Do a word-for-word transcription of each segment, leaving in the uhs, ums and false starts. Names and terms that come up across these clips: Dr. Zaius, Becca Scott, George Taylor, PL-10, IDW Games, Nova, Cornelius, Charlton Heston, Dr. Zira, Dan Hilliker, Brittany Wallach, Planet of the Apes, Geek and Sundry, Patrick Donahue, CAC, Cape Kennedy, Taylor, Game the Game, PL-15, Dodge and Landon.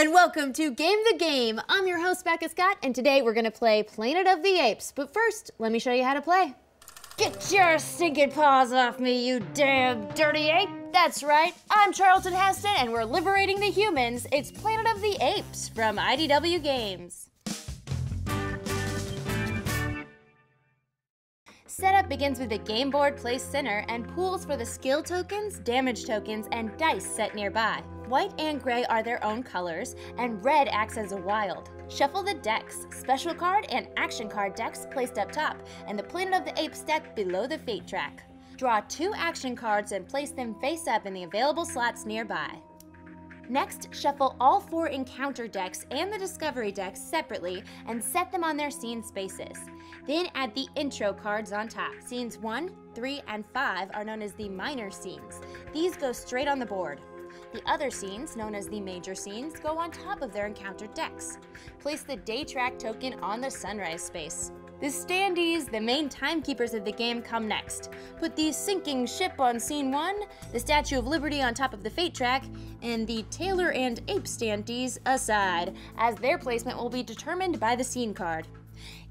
and welcome to Game the Game. I'm your host, Becca Scott, and today we're gonna play Planet of the Apes. But first, let me show you how to play. Get your stinking paws off me, you damn dirty ape! That's right, I'm Charlton Heston, and we're liberating the humans. It's Planet of the Apes from I D W Games. Setup begins with a game board placed center and pools for the skill tokens, damage tokens, and dice set nearby. White and gray are their own colors, and red acts as a wild. Shuffle the decks, special card and action card decks placed up top, and the Planet of the Apes deck below the fate track. Draw two action cards and place them face up in the available slots nearby. Next, shuffle all four encounter decks and the discovery decks separately and set them on their scene spaces. Then add the intro cards on top. Scenes one, three, and five are known as the minor scenes. These go straight on the board. The other scenes, known as the major scenes, go on top of their encounter decks. Place the day track token on the sunrise space. The standees, the main timekeepers of the game, come next. Put the sinking ship on scene one, the Statue of Liberty on top of the fate track, and the Taylor and Ape standees aside, as their placement will be determined by the scene card.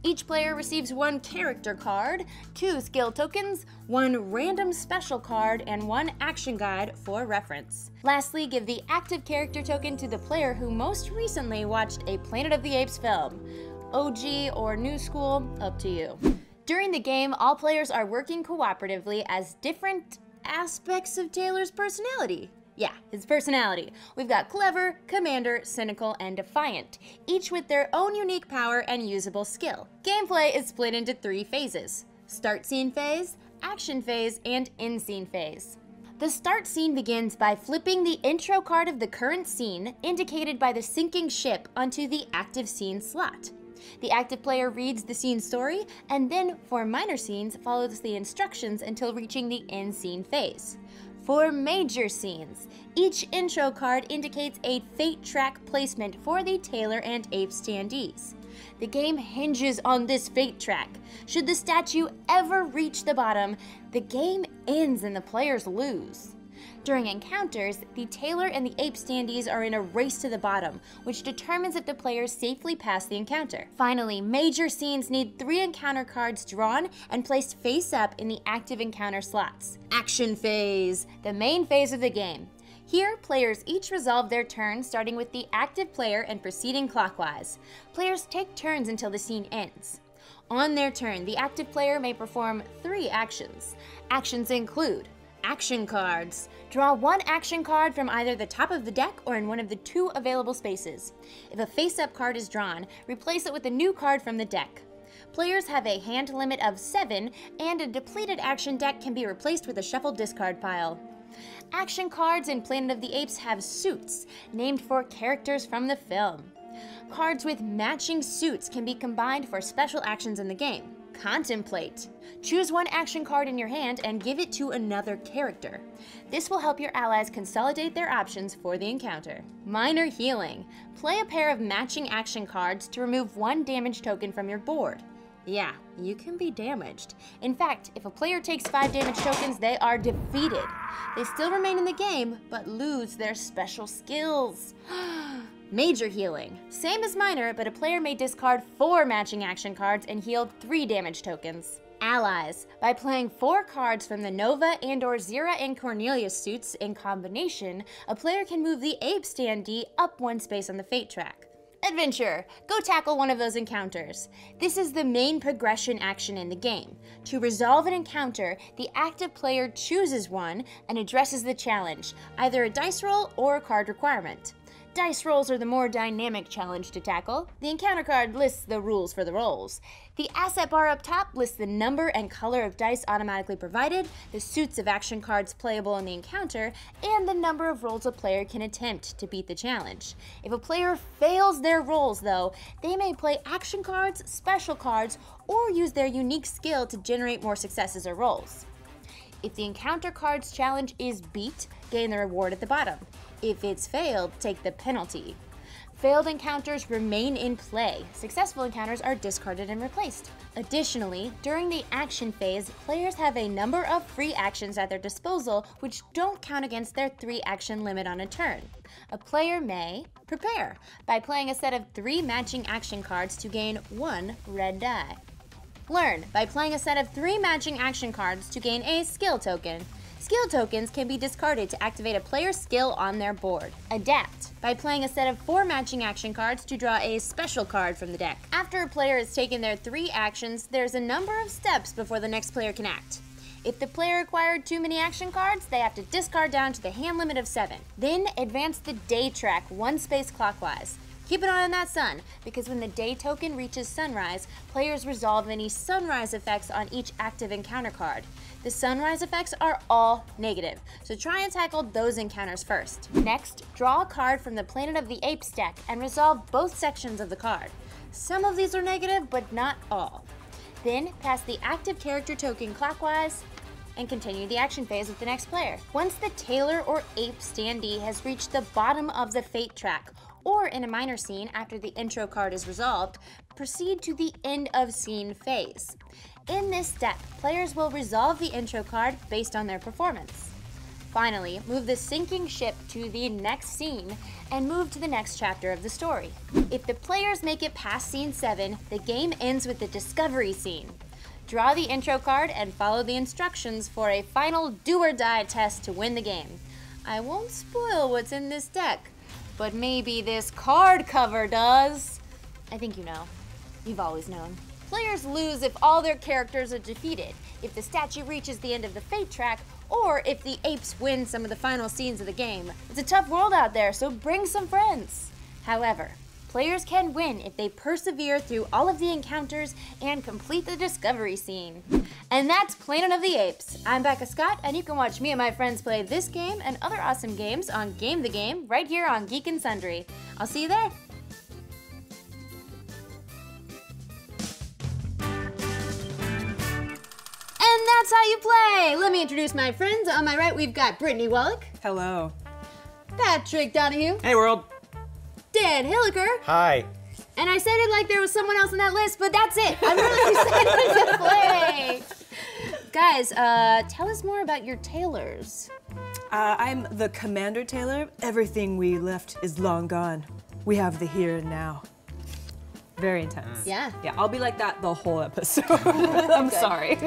Each player receives one character card, two skill tokens, one random special card, and one action guide for reference. Lastly, give the active character token to the player who most recently watched a Planet of the Apes film. O G or new school, up to you. During the game, all players are working cooperatively as different aspects of Taylor's personality. Yeah, his personality. We've got clever, commander, cynical, and defiant, each with their own unique power and usable skill. Gameplay is split into three phases: start scene phase, action phase, and end scene phase. The start scene begins by flipping the intro card of the current scene, indicated by the sinking ship, onto the active scene slot. The active player reads the scene story, and then, for minor scenes, follows the instructions until reaching the end scene phase. For major scenes, each intro card indicates a fate track placement for the Taylor and Ape standees. The game hinges on this fate track. Should the statue ever reach the bottom, the game ends and the players lose. During encounters, the Taylor and the Ape standees are in a race to the bottom, which determines if the players safely pass the encounter. Finally, major scenes need three encounter cards drawn and placed face up in the active encounter slots. Action phase, the main phase of the game. Here, players each resolve their turn, starting with the active player and proceeding clockwise. Players take turns until the scene ends. On their turn, the active player may perform three actions. Actions include action cards. Draw one action card from either the top of the deck or in one of the two available spaces. If a face-up card is drawn, replace it with a new card from the deck. Players have a hand limit of seven, and a depleted action deck can be replaced with a shuffled discard pile. Action cards in Planet of the Apes have suits, named for characters from the film. Cards with matching suits can be combined for special actions in the game. Contemplate. Choose one action card in your hand and give it to another character. This will help your allies consolidate their options for the encounter. Minor healing. Play a pair of matching action cards to remove one damage token from your board. Yeah, you can be damaged. In fact, if a player takes five damage tokens, they are defeated. They still remain in the game, but lose their special skills. Major healing. Same as minor, but a player may discard four matching action cards and heal three damage tokens. Allies. By playing four cards from the Nova and or Zira and Cornelius suits in combination, a player can move the Ape standee up one space on the fate track. Adventure. Go tackle one of those encounters. This is the main progression action in the game. To resolve an encounter, the active player chooses one and addresses the challenge, either a dice roll or a card requirement. Dice rolls are the more dynamic challenge to tackle. The encounter card lists the rules for the rolls. The asset bar up top lists the number and color of dice automatically provided, the suits of action cards playable in the encounter, and the number of rolls a player can attempt to beat the challenge. If a player fails their rolls, though, they may play action cards, special cards, or use their unique skill to generate more successes or rolls. If the encounter card's challenge is beat, gain the reward at the bottom. If it's failed, take the penalty. Failed encounters remain in play. Successful encounters are discarded and replaced. Additionally, during the action phase, players have a number of free actions at their disposal which don't count against their three action limit on a turn. A player may prepare by playing a set of three matching action cards to gain one red die. Learn by playing a set of three matching action cards to gain a skill token. Skill tokens can be discarded to activate a player's skill on their board. Adapt by playing a set of four matching action cards to draw a special card from the deck. After a player has taken their three actions, there's a number of steps before the next player can act. If the player acquired too many action cards, they have to discard down to the hand limit of seven. Then advance the day track one space clockwise. Keep an eye on that sun, because when the day token reaches sunrise, players resolve any sunrise effects on each active encounter card. The sunrise effects are all negative, so try and tackle those encounters first. Next, draw a card from the Planet of the Apes deck and resolve both sections of the card. Some of these are negative, but not all. Then pass the active character token clockwise and continue the action phase with the next player. Once the Taylor or Ape standee has reached the bottom of the fate track, or in a minor scene after the intro card is resolved, proceed to the end of scene phase. In this step, players will resolve the intro card based on their performance. Finally, move the sinking ship to the next scene and move to the next chapter of the story. If the players make it past scene seven, the game ends with the discovery scene. Draw the intro card and follow the instructions for a final do-or-die test to win the game. I won't spoil what's in this deck, but maybe this card cover does. I think you know. You've always known. Players lose if all their characters are defeated, if the statue reaches the end of the fate track, or if the apes win some of the final scenes of the game. It's a tough world out there, so bring some friends. However, players can win if they persevere through all of the encounters and complete the discovery scene. And that's Planet of the Apes. I'm Becca Scott, and you can watch me and my friends play this game and other awesome games on Game the Game right here on Geek and Sundry. I'll see you there. And that's how you play. Let me introduce my friends. On my right, we've got Brittany Wallach. Hello. Patrick Donahue. Hey, world. Dan Hilliker. Hi. And I said it like there was someone else on that list, but that's it. I'm really excited to play. Guys, uh, tell us more about your Taylors. Uh, I'm the Commander Taylor. Everything we left is long gone. We have the here and now. Very intense. Yeah. Yeah, I'll be like that the whole episode. I'm Good. sorry.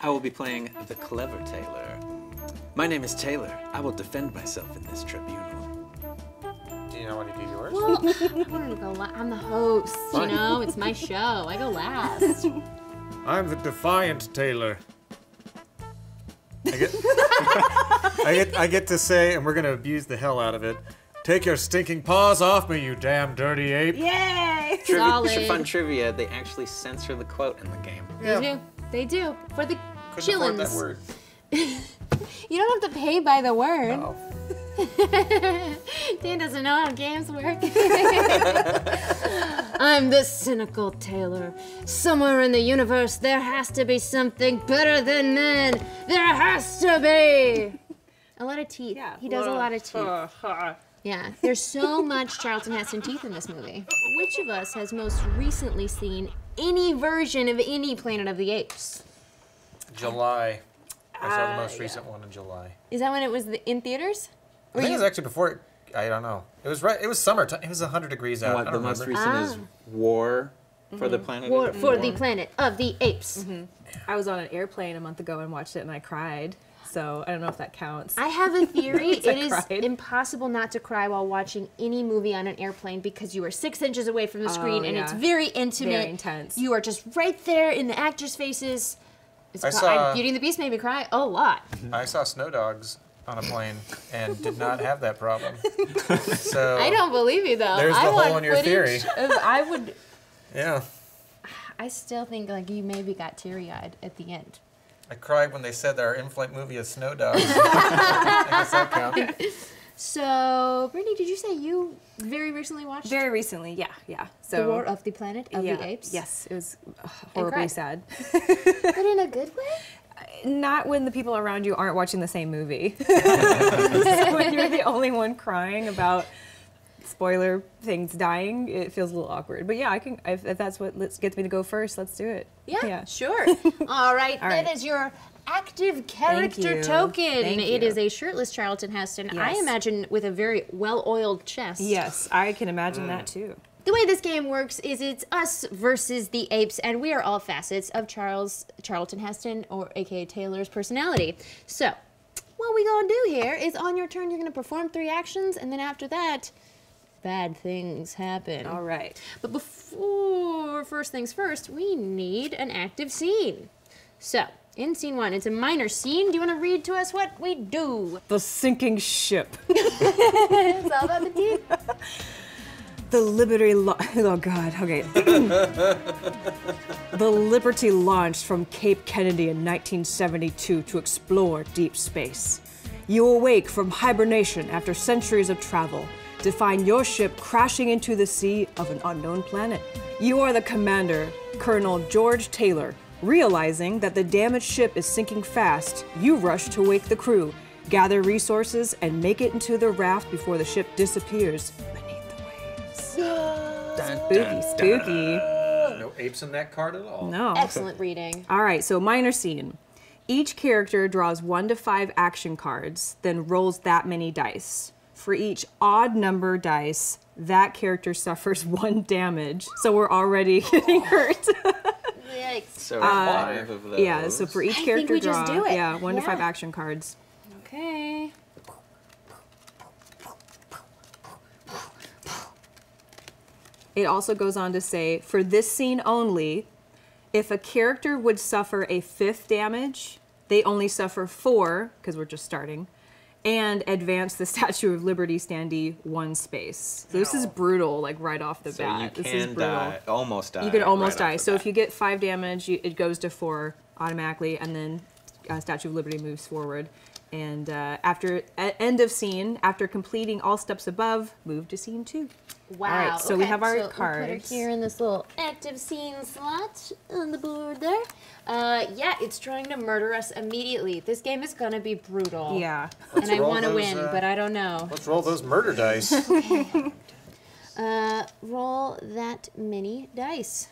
I will be playing the Clever Taylor. My name is Taylor. I will defend myself in this tribunal. You know, want to do yours? Well, I wanted to go last. I'm the host, you know? It's my show. I go last. I'm the Defiant Taylor. I get, I get, I get to say, and we're going to abuse the hell out of it, take your stinking paws off me, you damn dirty ape. Yay! Triv fun trivia, they actually censor the quote in the game. Yeah. They do. They do. For the chillins. Couldn't afford that word. You don't have to pay by the word. No. Dan doesn't know how games work. I'm the cynical Taylor. Somewhere in the universe, there has to be something better than men. There has to be. A lot of teeth. Yeah. He does uh, a lot of teeth. Uh, uh. Yeah. There's so much Charlton Heston teeth in this movie. Which of us has most recently seen any version of any Planet of the Apes? July. I saw the most uh, yeah. recent one in July. Is that when it was the, in theaters? I think it was actually before. It, I don't know. It was right. It was summertime. It was one hundred degrees out. What, I don't the remember. most recent ah. is War mm-hmm. for the Planet. War of the for War. the Planet of the Apes. Mm-hmm. I was on an airplane a month ago and watched it, and I cried. So I don't know if that counts. I have a theory. It I is cried. impossible not to cry while watching any movie on an airplane because you are six inches away from the screen, oh, and yeah. it's very intimate. Very intense. You are just right there in the actors' faces. It's I saw, Beauty and the Beast made me cry a lot. I saw Snow Dogs on a plane and did not have that problem. So I don't believe you though. There's the I hole in your theory. Of, I would. Yeah. I still think like you maybe got teary-eyed at the end. I cried when they said that our in-flight movie is Snow Dogs. I guess that counts. So, Brittany, did you say you very recently watched? Very recently, yeah, yeah. So, the War of the Planet of yeah, the Apes? Yes, it was horribly sad. But in a good way? Not when the people around you aren't watching the same movie. So when you're the only one crying about spoiler things dying, it feels a little awkward. But yeah, I can. If, if that's what gets me to go first, let's do it. Yeah, yeah. Sure. All right, All that right. is your active character token. Thank it you. Is a shirtless Charlton Heston. Yes. I imagine with a very well-oiled chest. Yes, I can imagine mm. that too. The way this game works is it's us versus the apes, and we are all facets of Charles Charlton Heston, or A K A Taylor's personality. So, what we gonna do here is on your turn, you're gonna perform three actions, and then after that, bad things happen. All right. But before, first things first, we need an active scene. So, in scene one, it's a minor scene. Do you want to read to us what we do? The sinking ship. It's all about the deep. The Liberty la oh God, okay. The Liberty launched from Cape Kennedy in nineteen seventy-two to explore deep space. You awake from hibernation after centuries of travel to find your ship crashing into the sea of an unknown planet. You are the commander, Colonel George Taylor. Realizing that the damaged ship is sinking fast, you rush to wake the crew, gather resources, and make it into the raft before the ship disappears. Spooky, spooky. No apes in that card at all. No. Excellent reading. All right, so minor scene. Each character draws one to five action cards, then rolls that many dice. For each odd number dice, that character suffers one damage. So we're already getting hurt. Yikes. So five uh, of those. Yeah, so for each character I think we draw, just do it. yeah, one yeah. to five action cards. Okay. It also goes on to say, for this scene only, if a character would suffer a fifth damage, they only suffer four, because we're just starting, and advance the Statue of Liberty standee one space. So this is brutal, like right off the so bat. You can this is brutal. Die, almost die. You can almost right die. So bat. If you get five damage, you, it goes to four automatically, and then uh, Statue of Liberty moves forward. And uh, after uh, end of scene, after completing all steps above, move to scene two. Wow. All right, so okay. we have our so cards. We'll put her here in this little active scene slot on the board there. Uh, yeah, it's trying to murder us immediately. This game is gonna be brutal. Yeah. Let's and I want to win, uh, but I don't know. Let's roll those murder dice. Okay. uh, roll that many dice.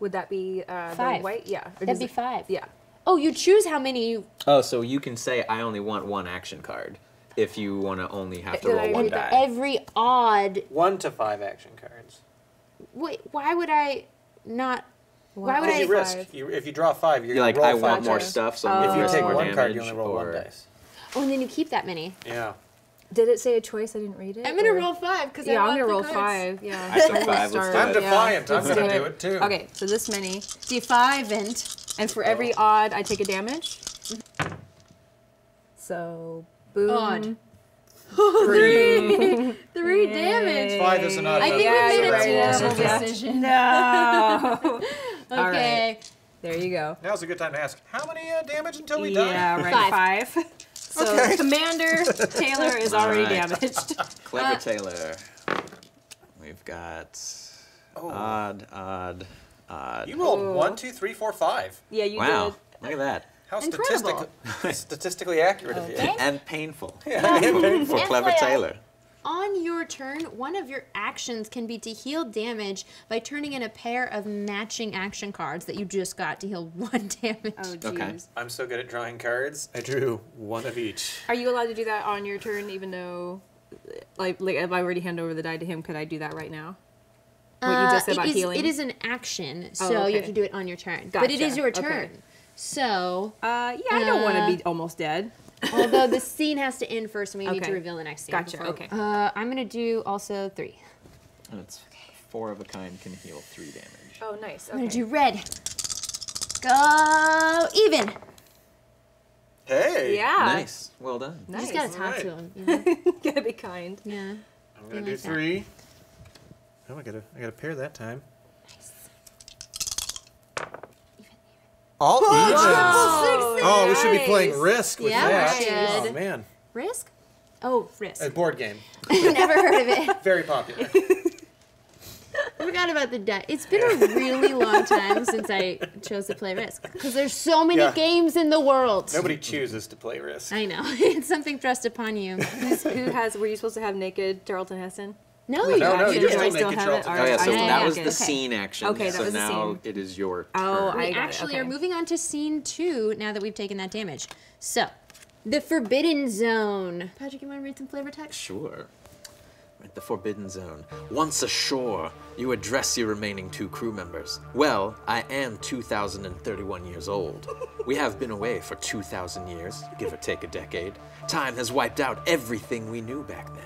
Would that be uh, five? The white? Yeah. Or That'd be it, five. Yeah. Oh, you choose how many you. Oh, so you can say I only want one action card. If you want to only have to roll one die. Every odd... One to five action cards. Wait, why would I not... Why would I... You risk. You, if you draw five, you're, you're going like, to roll I five want more dice. Stuff, so oh. If you take more one card, you only roll or... one dice. Oh, and then you keep that many. Yeah. Did it say a choice? I didn't read it. I'm going to roll five, because yeah, I want I'm going to roll cards. Five. Yeah, I took five. I'm defiant. Yeah. I'm going to do it, too. Okay, so this many. Defiant. And for every odd, I take a damage. So... Boom. Odd. Three. Three, Three damage. Five is an odd number. I think we made a terrible decision. No. Okay. Right. There you go. Now's a good time to ask, how many uh, damage until we die? Yeah, right. Five. Five. So okay. Commander Taylor is already right. damaged. Clever uh, Taylor. We've got oh. odd, odd, odd. You rolled oh. one, two, three, four, five. Yeah, you wow. did. Wow, look at that. How statistically, statistically accurate okay. of you. And painful. Yeah, and painful. Clever Taylor. On your turn, one of your actions can be to heal damage by turning in a pair of matching action cards that you just got to heal one damage. Oh, geez. Okay. I'm so good at drawing cards. I drew one of each. Are you allowed to do that on your turn, even though, like, like if I already hand over the die to him, could I do that right now? What uh, you just said about is, healing? It is an action, so oh, okay. you have to do it on your turn. Gotcha. But it is your turn. Okay. So, uh, yeah, I don't uh, want to be almost dead. Although the scene has to end first, and we okay. need to reveal the next scene. Gotcha. Before. Okay. Uh, I'm gonna do also three. And it's okay. four of a kind can heal three damage. Oh, nice. Okay. I'm gonna do red. Go even. Hey. Yeah. Nice. Well done. Nice. You just gotta talk right. to him. You know? Gotta be kind. Yeah. I'm gonna do like three. That. Oh, I gotta, I gotta pair that time. All evens. Oh, oh, we should be playing Risk with yeah, that. Should. Oh, man. Risk? Oh, Risk. A board game. Never heard of it. Very popular. forgot about the die. It's been a really long time since I chose to play Risk, because there's so many yeah. games in the world. Nobody chooses to play Risk. I know. It's something thrust upon you. Who's, who has? Were you supposed to have naked Charlton Heston? No, you no, no, you just I still have it. Oh, yeah, so yeah, that yeah, was okay. the scene action. Okay, that so was the now scene. It is your turn. Oh, I we got actually it. Okay. are moving on to scene two now that we've taken that damage. So, the Forbidden Zone. Patrick, you want to read some flavor text? Sure. At the Forbidden Zone. Once ashore, you address your remaining two crew members. Well, I am two thousand thirty-one years old. We have been away for two thousand years, give or take a decade. Time has wiped out everything we knew back then.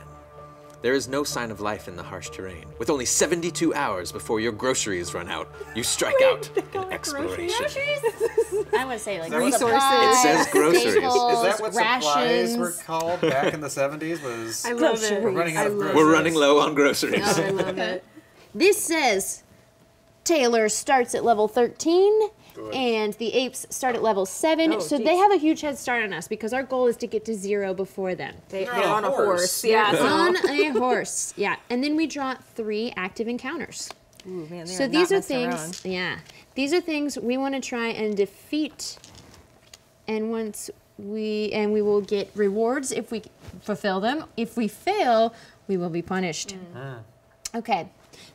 There is no sign of life in the harsh terrain. With only seventy-two hours before your groceries run out, you strike Wait, out an exploration. I want to say like resources. Supplies, it says groceries. Staples, is that what rations. Supplies were called back in the seventies? Was I love it. We're running out of groceries. We're running low on groceries. Oh, I love it. This says Taylor starts at level thirteen. And the apes start at level seven, oh, so geez. they have a huge head start on us because our goal is to get to zero before them. They, they're, they're on, on a horse. horse. Yeah, on a horse. Yeah, and then we draw three active encounters. Ooh, man, they so are these not are things. Around. Yeah, these are things we want to try and defeat. And once we and we will get rewards if we fulfill them. If we fail, we will be punished. Mm. Ah. Okay.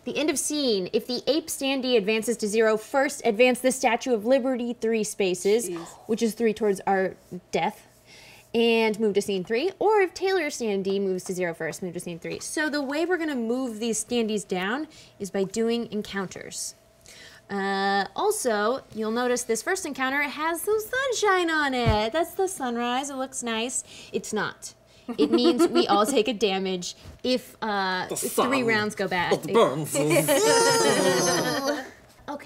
The end of scene. If the ape standee advances to zero, first advance the Statue of Liberty three spaces, Jeez. which is three towards our death, and move to scene three. Or if Taylor standee moves to zero first, move to scene three. So the way we're gonna move these standees down is by doing encounters. Uh, also, you'll notice this first encounter has some sunshine on it. That's the sunrise, it looks nice. It's not. It means we all take a damage if uh, three rounds go bad. Okay,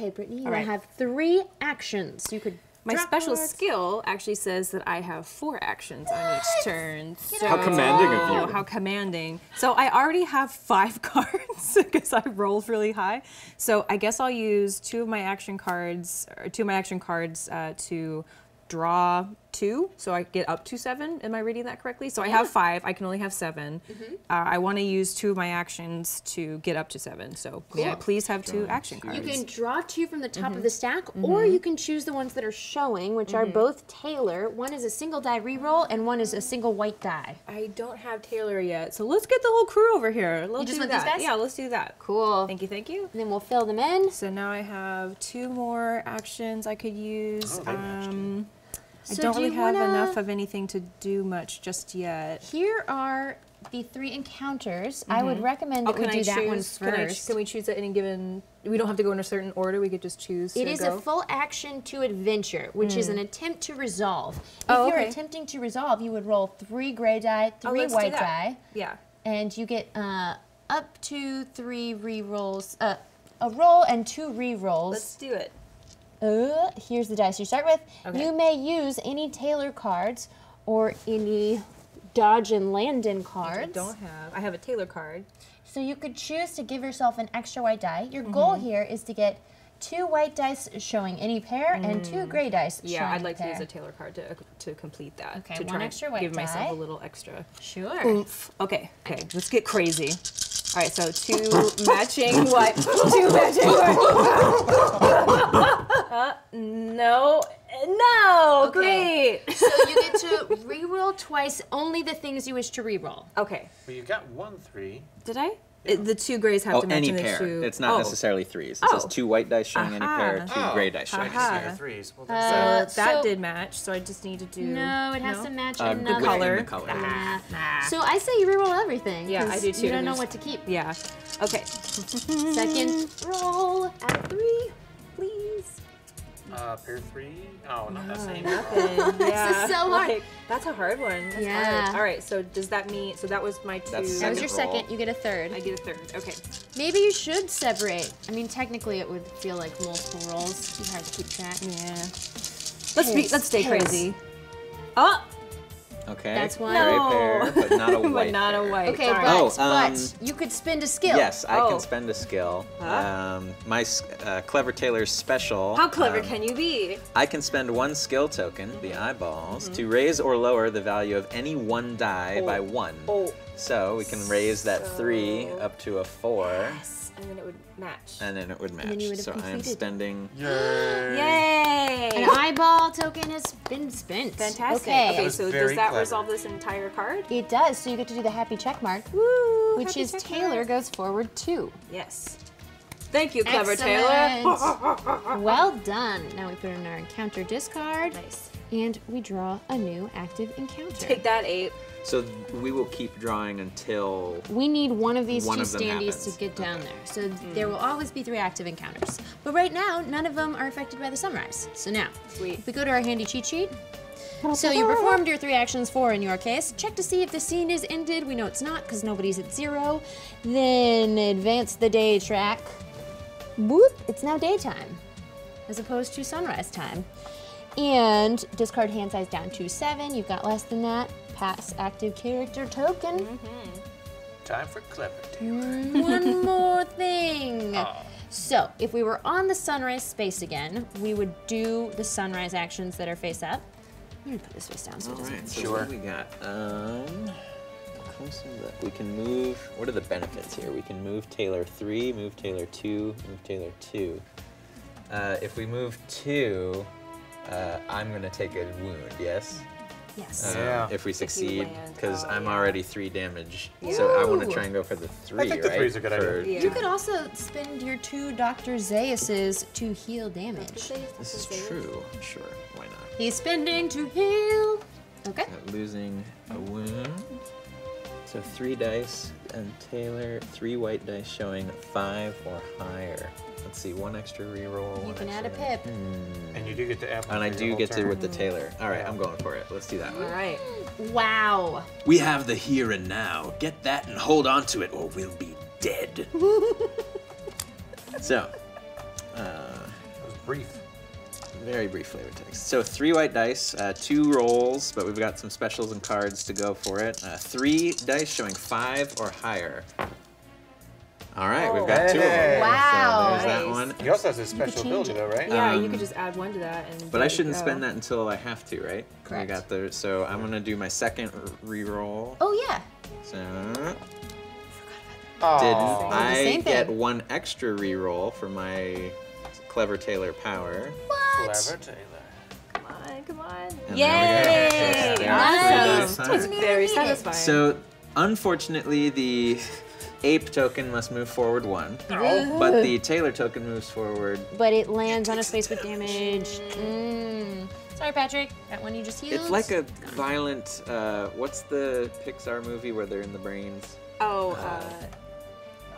Brittany, you right. have three actions. You could. My special cards. skill actually says that I have four actions what? on each turn. So how commanding of you! Oh, how commanding! So I already have five cards because I rolled really high. So I guess I'll use two of my action cards, or two of my action cards uh, to. draw two, so I get up to seven. Am I reading that correctly? So yeah. I have five, I can only have seven. Mm-hmm. uh, I want to use two of my actions to get up to seven, so cool. yeah, please have draw two action cards. You can draw two from the top mm-hmm. of the stack, mm-hmm. or you can choose the ones that are showing, which mm-hmm. are both Taylor. One is a single die reroll, and one is a single white die. I don't have Taylor yet, so let's get the whole crew over here. Let's you just do want that. These guys? Yeah, let's do that. Cool. Thank you, thank you. And then we'll fill them in. So now I have two more actions I could use. Oh, um, I so don't do really have enough of anything to do much just yet. Here are the three encounters. Mm-hmm. I would recommend that oh, we do I that choose, one first. Can, I, can we choose at any given, we don't have to go in a certain order, we could just choose It to is go. a full action to adventure, which mm. is an attempt to resolve. If oh, okay. you're attempting to resolve, you would roll three gray die, three oh, white die. Yeah. And you get uh, up to three re-rolls, uh, a roll and two re-rolls. Let's do it. Uh, here's the dice you start with. Okay. You may use any Taylor cards or any Dodge and Landon cards. Which I don't have. I have a Taylor card. So you could choose to give yourself an extra white die. Your mm-hmm. goal here is to get two white dice showing any pair mm. and two gray dice yeah, showing Yeah, I'd like to pair. use a Taylor card to, to complete that. Okay, to one try extra white give die. Give myself a little extra. Sure. Oomph. Okay, okay, let's get crazy. All right, so two matching white, two matching white. Uh, no, no, okay. great. So you get to reroll twice only the things you wish to reroll. Okay. Well, you got one three. Did I? Yeah. It, the two grays have oh, to match any pair. The two. It's not oh. necessarily threes. It oh. says two white dice showing Aha. any pair, two oh. gray dice showing any pair. Threes. Well, uh, so that did match, so I just need to do. No, it has no? to match uh, another color. The color. Nah, nah. So I say you reroll everything. Yeah, I do too. You don't know what to keep. Yeah. Okay. Second roll at three, please. Uh, pair three? Oh, no, no that's not nothing. Yeah. This is so hard. Like, that's a hard one. That's yeah. hard. All right, so does that mean, so that was my two. That was your roll. second. You get a third. I get a third. Okay. Maybe you should separate. I mean, technically it would feel like multiple rolls. It'd be hard to keep track. Yeah. Let's, be, let's stay crazy. Oh! Okay. That's one. No. Pair, but not a white But not a white. Okay, but, oh, um, but you could spend a skill. Yes, I oh. can spend a skill. Huh? Um, my uh, Clever Taylor's special. How clever um, can you be? I can spend one skill token, mm-hmm. the eyeballs, mm-hmm. to raise or lower the value of any one die oh. by one. Oh. So we can raise that so. three up to a four. Yes. And then it would match. And then it would match. And then you so completed. I am spending. Yay! Yay! An eyeball token has been spent. Fantastic. Okay, okay so does that clever. resolve this entire card? It does. So you get to do the happy check mark, Woo, which is Taylor mark. goes forward two. Yes. Thank you, Clever Excellent. Taylor. Well done. Now we put in our encounter discard. Nice. And we draw a new active encounter. Take that, ape. So we will keep drawing until we need one of these one two of standees happens. to get down okay. there. So mm. there will always be three active encounters. But right now, none of them are affected by the sunrise. So now, Sweet. if we go to our handy cheat sheet, so you performed your three actions, four in your case. Check to see if the scene is ended. We know it's not because nobody's at zero. Then advance the day track. Whoop, it's now daytime as opposed to sunrise time. And discard hand size down to seven. You've got less than that. Pass active character token. Mm-hmm. Time for Clever Taylor. One more thing. Oh. So if we were on the sunrise space again, we would do the sunrise actions that are face up. I'm gonna put this face down so All it doesn't. Right, so sure. What do we got? Um, we can move. What are the benefits here? We can move Taylor three, move Taylor two, move Taylor two. Uh, if we move two, uh, I'm gonna take a wound. Yes. Yes. Uh, yeah. If we succeed, because oh, I'm yeah. already three damage, Ooh. so I want to try and go for the three. I think the right? three's a good for, idea. Yeah. You could also spend your two Doctor Zaius's to heal damage. This is true. Sure, why not? He's spending to heal. Okay. Uh, losing a wound. So three dice and Taylor, three white dice showing five or higher. Let's see, one extra reroll. You can add a pip. Mm. And you do get to add one. And I do get turn. to with the Taylor. All right, yeah. I'm going for it. Let's do that one. All right. Wow. We have the here and now. Get that and hold on to it or we'll be dead. So. Uh, that was brief. Very brief flavor text. So three white dice, uh, two rolls, but we've got some specials and cards to go for it. Uh, three dice showing five or higher. All right, oh, we've got hey, two of them. Wow. So there's nice. that one. He also has a special ability, though, right? Yeah, um, you could just add one to that. And but I shouldn't go. spend that until I have to, right? Correct. I got the, so I'm going to do my second reroll. Oh, yeah. So. I forgot about that. Did I get one extra reroll for my Clever Taylor power? What? Clever Taylor. Come on, come on. And Yay! Nice. That was very satisfying. So, unfortunately, the ape token must move forward one, no. but the Taylor token moves forward. But it lands it on a space with damage. Mm. Sorry, Patrick, that one you just healed. It's like a violent, uh, what's the Pixar movie where they're in the brains? Oh, uh, uh,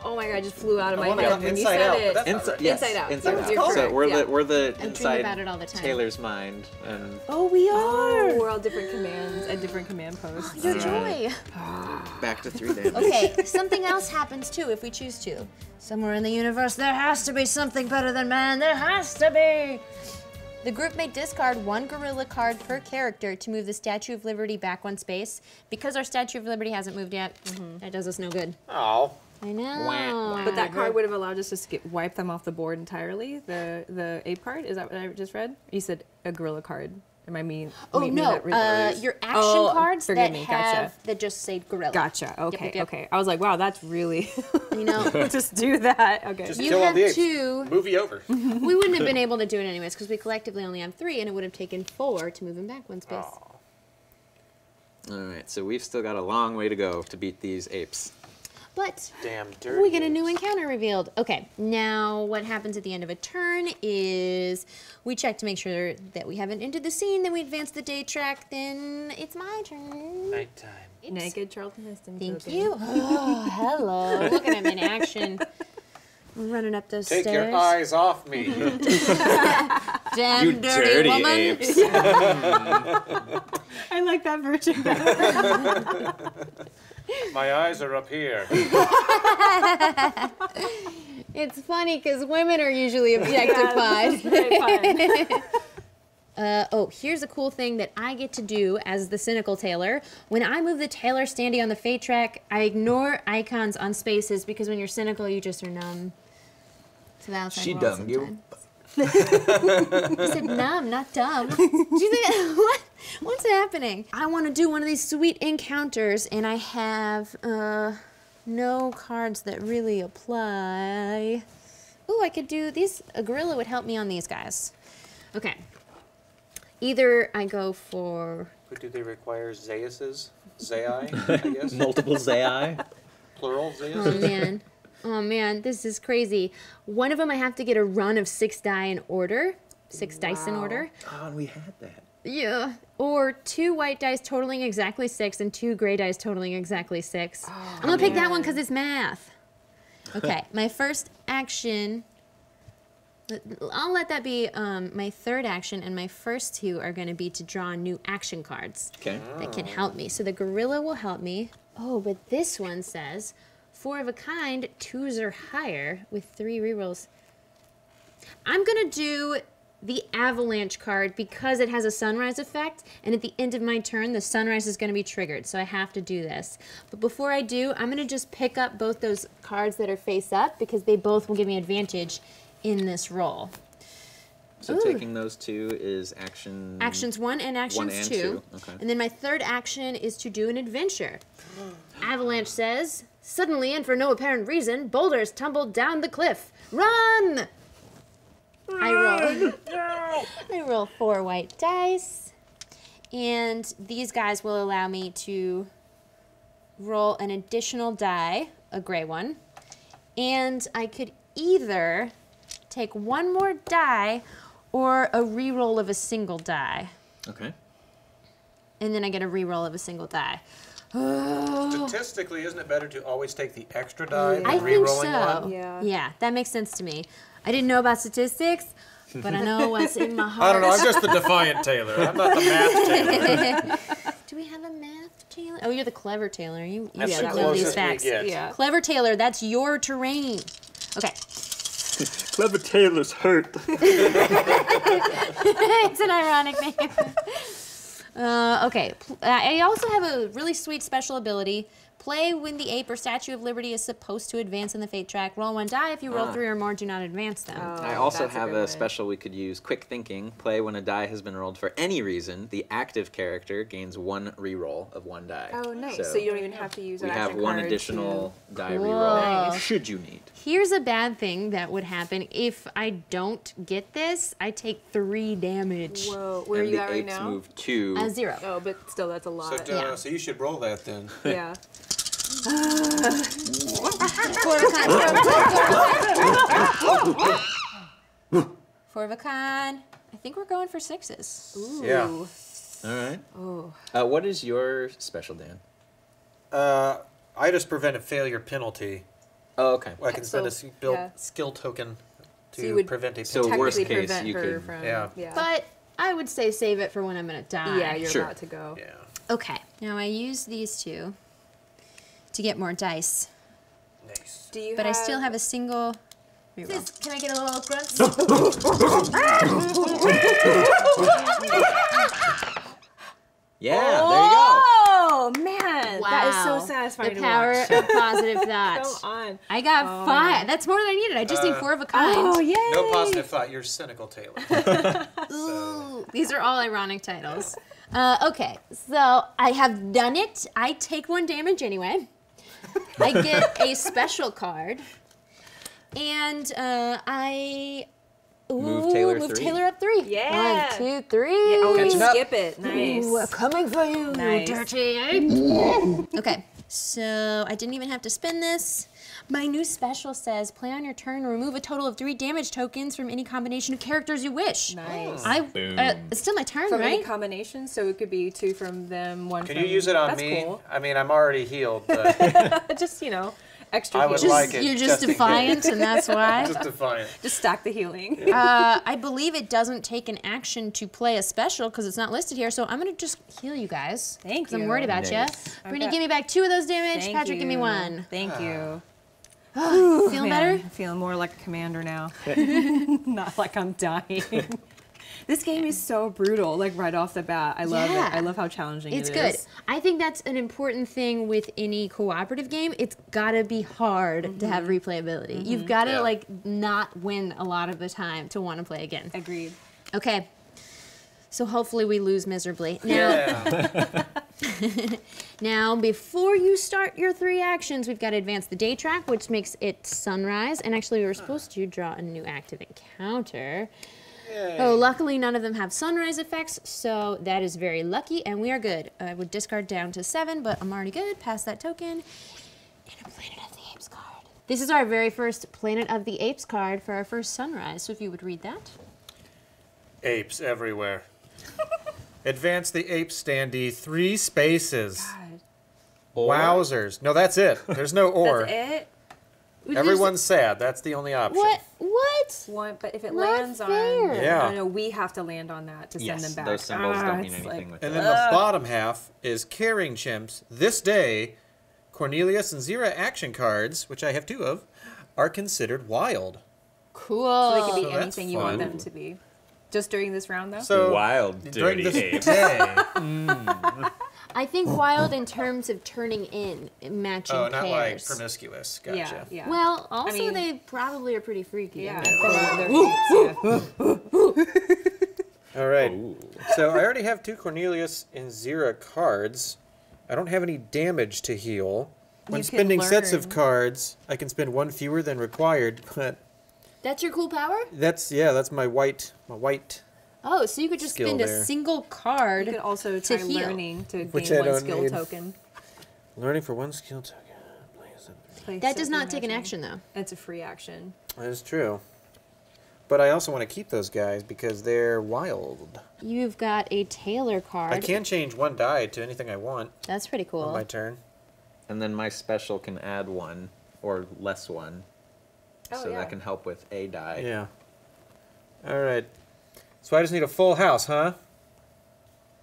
oh my God, I just flew out of my head when you said it. Inside Out. Yes, Inside Out. Inside Out. Correct, so we're, yeah. the, we're the I'm inside about it all the time. Taylor's mind. And oh, we are. Oh, we're all different commands at different command posts. Oh, your joy. Back to three damage. Okay, something else happens too if we choose to. Somewhere in the universe, there has to be something better than man. There has to be. The group may discard one gorilla card per character to move the Statue of Liberty back one space. Because our Statue of Liberty hasn't moved yet, mm-hmm. that does us no good. Oh. I know. Wah, wah. But that card would have allowed us to skip, wipe them off the board entirely. The the ape card, is that what I just read? You said a gorilla card. Am I mean? Oh mean, no, mean that uh, your action oh, cards that me. have gotcha. that just say gorilla. Gotcha. Okay, yep, yep. okay. I was like, wow, that's really. You know, just do that. Okay. Just you have two. Movie over. We wouldn't have been able to do it anyways because we collectively only have three, and it would have taken four to move them back one space. Oh. All right, so we've still got a long way to go to beat these apes. But Damn we get a new encounter revealed. Okay, now what happens at the end of a turn is we check to make sure that we haven't ended the scene, then we advance the day track, then it's my turn. Nighttime. Oops. Naked Charlton Heston. Thank token. you. Oh, hello. Look at him in action. Running up those Take stairs. Take your eyes off me. Damn you dirty, dirty woman. Apes. I like that version. My eyes are up here. It's funny because women are usually objectified. Yeah, that's very fun. Uh, oh, here's a cool thing that I get to do as the cynical Taylor. When I move the Taylor standee on the fate track, I ignore icons on spaces because when you're cynical, you just are numb to the outside she world. She doesn't give a fuck. You said numb, not dumb. Do you think what? What's happening? I want to do one of these sweet encounters, and I have uh, no cards that really apply. Ooh, I could do these. A gorilla would help me on these guys. Okay. Either I go for. But do they require Zaiuses? Zai, I guess. Multiple Zai. Plural Zaius. Oh man. Oh man, this is crazy. One of them I have to get a run of six die in order. Six wow. dice in order. Oh, and we had that. Yeah. Or two white dice totaling exactly six and two gray dice totaling exactly six. Oh, I'm gonna man. pick that one because it's math. Okay, my first action, I'll let that be um, my third action, and my first two are gonna be to draw new action cards okay. oh. that can help me. So the gorilla will help me. Oh, but this one says, four of a kind, twos or higher, with three rerolls. I'm gonna do the avalanche card because it has a sunrise effect, and at the end of my turn, the sunrise is gonna be triggered, so I have to do this. But before I do, I'm gonna just pick up both those cards that are face up because they both will give me advantage in this roll. So Ooh. taking those two is action... Actions one and actions one and two. two. Okay. And then my third action is to do an adventure. Avalanche says, suddenly and for no apparent reason, boulders tumbled down the cliff. Run! I roll. I roll four white dice. And these guys will allow me to roll an additional die, a gray one. And I could either take one more die or a re-roll of a single die. Okay. And then I get a re-roll of a single die. Oh. Statistically, isn't it better to always take the extra die than re-rolling one? Yeah. Yeah, that makes sense to me. I didn't know about statistics, but I know what's in my heart. I don't know, I'm just the defiant Taylor. I'm not the math Taylor. Do we have a math Taylor? Oh, you're the clever Taylor. You, you that's got the all these facts. Yeah. Clever Taylor, that's your terrain. Okay. Clever Taylor's hurt. It's an ironic name. Uh, okay, I also have a really sweet special ability. Play when the ape or Statue of Liberty is supposed to advance in the fate track. Roll one die. If you roll oh. three or more, do not advance them. Oh, I also have a, a special we could use, quick thinking. Play when a die has been rolled for any reason. The active character gains one reroll of one die. Oh, nice. So, so you don't even have to use an action card. We have one additional too. die cool. reroll, nice. should you need. Here's a bad thing that would happen. If I don't get this, I take three damage. Whoa, where and are you at right now? And the apes move two. Uh, zero. Oh, but still, that's a lot. So, yeah. uh, so you should roll that then. Yeah. Four of a con. I think we're going for sixes. Ooh. Yeah. All right. Ooh. Uh, what is your special, Dan? Uh, I just prevent a failure penalty. Oh, okay. Well, I can spend so, a build, yeah. skill token to so you would prevent a penalty. So worst case, prevent you could. From, yeah. yeah. But I would say save it for when I'm gonna die. Yeah, you're sure. about to go. Yeah. Okay. Now I use these two to get more dice. Nice. Do you but have... I still have a single reroll. Can I get a little grunt? Yeah, oh, there you go. Oh, man. Wow. That is so satisfying to watch. The power of positive thoughts. Go on. I got oh, five. Man. That's more than I needed. I just uh, need four of a kind. Oh, yay. No positive thought. You're cynical, Taylor. Ooh, these are all ironic titles. Uh, okay, so I have done it. I take one damage anyway. I get a special card. And uh, I ooh, move, Taylor, move Taylor up three. Yeah. One, two, three. Yeah, oh, skip it. Nice. Ooh, we're coming for you, nice. you dirty ape. Okay, so I didn't even have to spin this. My new special says, play on your turn, remove a total of three damage tokens from any combination of characters you wish. Nice. I, uh, it's still my turn, from right? From any combination, so it could be two from them, one Can from... Can you use it on That's me? Cool. I mean, I'm already healed, but... Just, you know... Extra I would just, like it. You're just, just defiant, and that's why. Just defiant. Just stack the healing. Yeah. Uh, I believe it doesn't take an action to play a special because it's not listed here. So I'm gonna just heal you guys. Thank you. Because I'm worried about nice. you. Okay. Brittany, give me back two of those damage. Thank Patrick, you. give me one. Thank you. Ooh, feeling man, better? I'm feeling more like a commander now. Not like I'm dying. This game is so brutal, like right off the bat. I love yeah. it. I love how challenging it's it is. It's good. I think that's an important thing with any cooperative game. It's gotta be hard mm-hmm. to have replayability. Mm-hmm. You've gotta yeah. like not win a lot of the time to want to play again. Agreed. Okay. So hopefully we lose miserably. Now, yeah. Now, before you start your three actions, we've got to advance the day track, which makes it sunrise. And actually, we were supposed to draw a new active encounter. Yay. Oh, luckily, none of them have sunrise effects, so that is very lucky, and we are good. I would discard down to seven, but I'm already good. Pass that token. And a Planet of the Apes card. This is our very first Planet of the Apes card for our first sunrise, so if you would read that. Apes everywhere. Advance the ape standee three spaces. God. Wowzers. No, that's it. There's no or. That's it? Everyone's sad. That's the only option. What? What? What? But if it Not lands fair. on... Yeah. I know, we have to land on that to yes, send them back. Those symbols ah, don't mean anything like, with And that. then the bottom half is Caring Chimps. This day, Cornelius and Zira action cards, which I have two of, are considered wild. Cool. So they can be so anything you want them to be. Just during this round, though? So wild, dirty ape. mm. I think wild in terms of turning in, matching pairs. Oh, not pairs. like promiscuous. Gotcha. Yeah, yeah. Well, also I mean, they probably are pretty freaky. Yeah. All right. Ooh. So I already have two Cornelius and Zira cards. I don't have any damage to heal. When you spending learn. sets of cards, I can spend one fewer than required, but... That's your cool power? That's yeah, that's my white my white. Oh, so you could just spend there. a single card. You could also try to learning to Which gain one skill need. token. Learning for one skill token. Place that does not action. take an action though. It's a free action. That is true. But I also want to keep those guys because they're wild. You've got a Taylor card. I can change one die to anything I want. That's pretty cool. On my turn. And then my special can add one or less one. Oh, so yeah. that can help with a die. Yeah. All right. So I just need a full house, huh?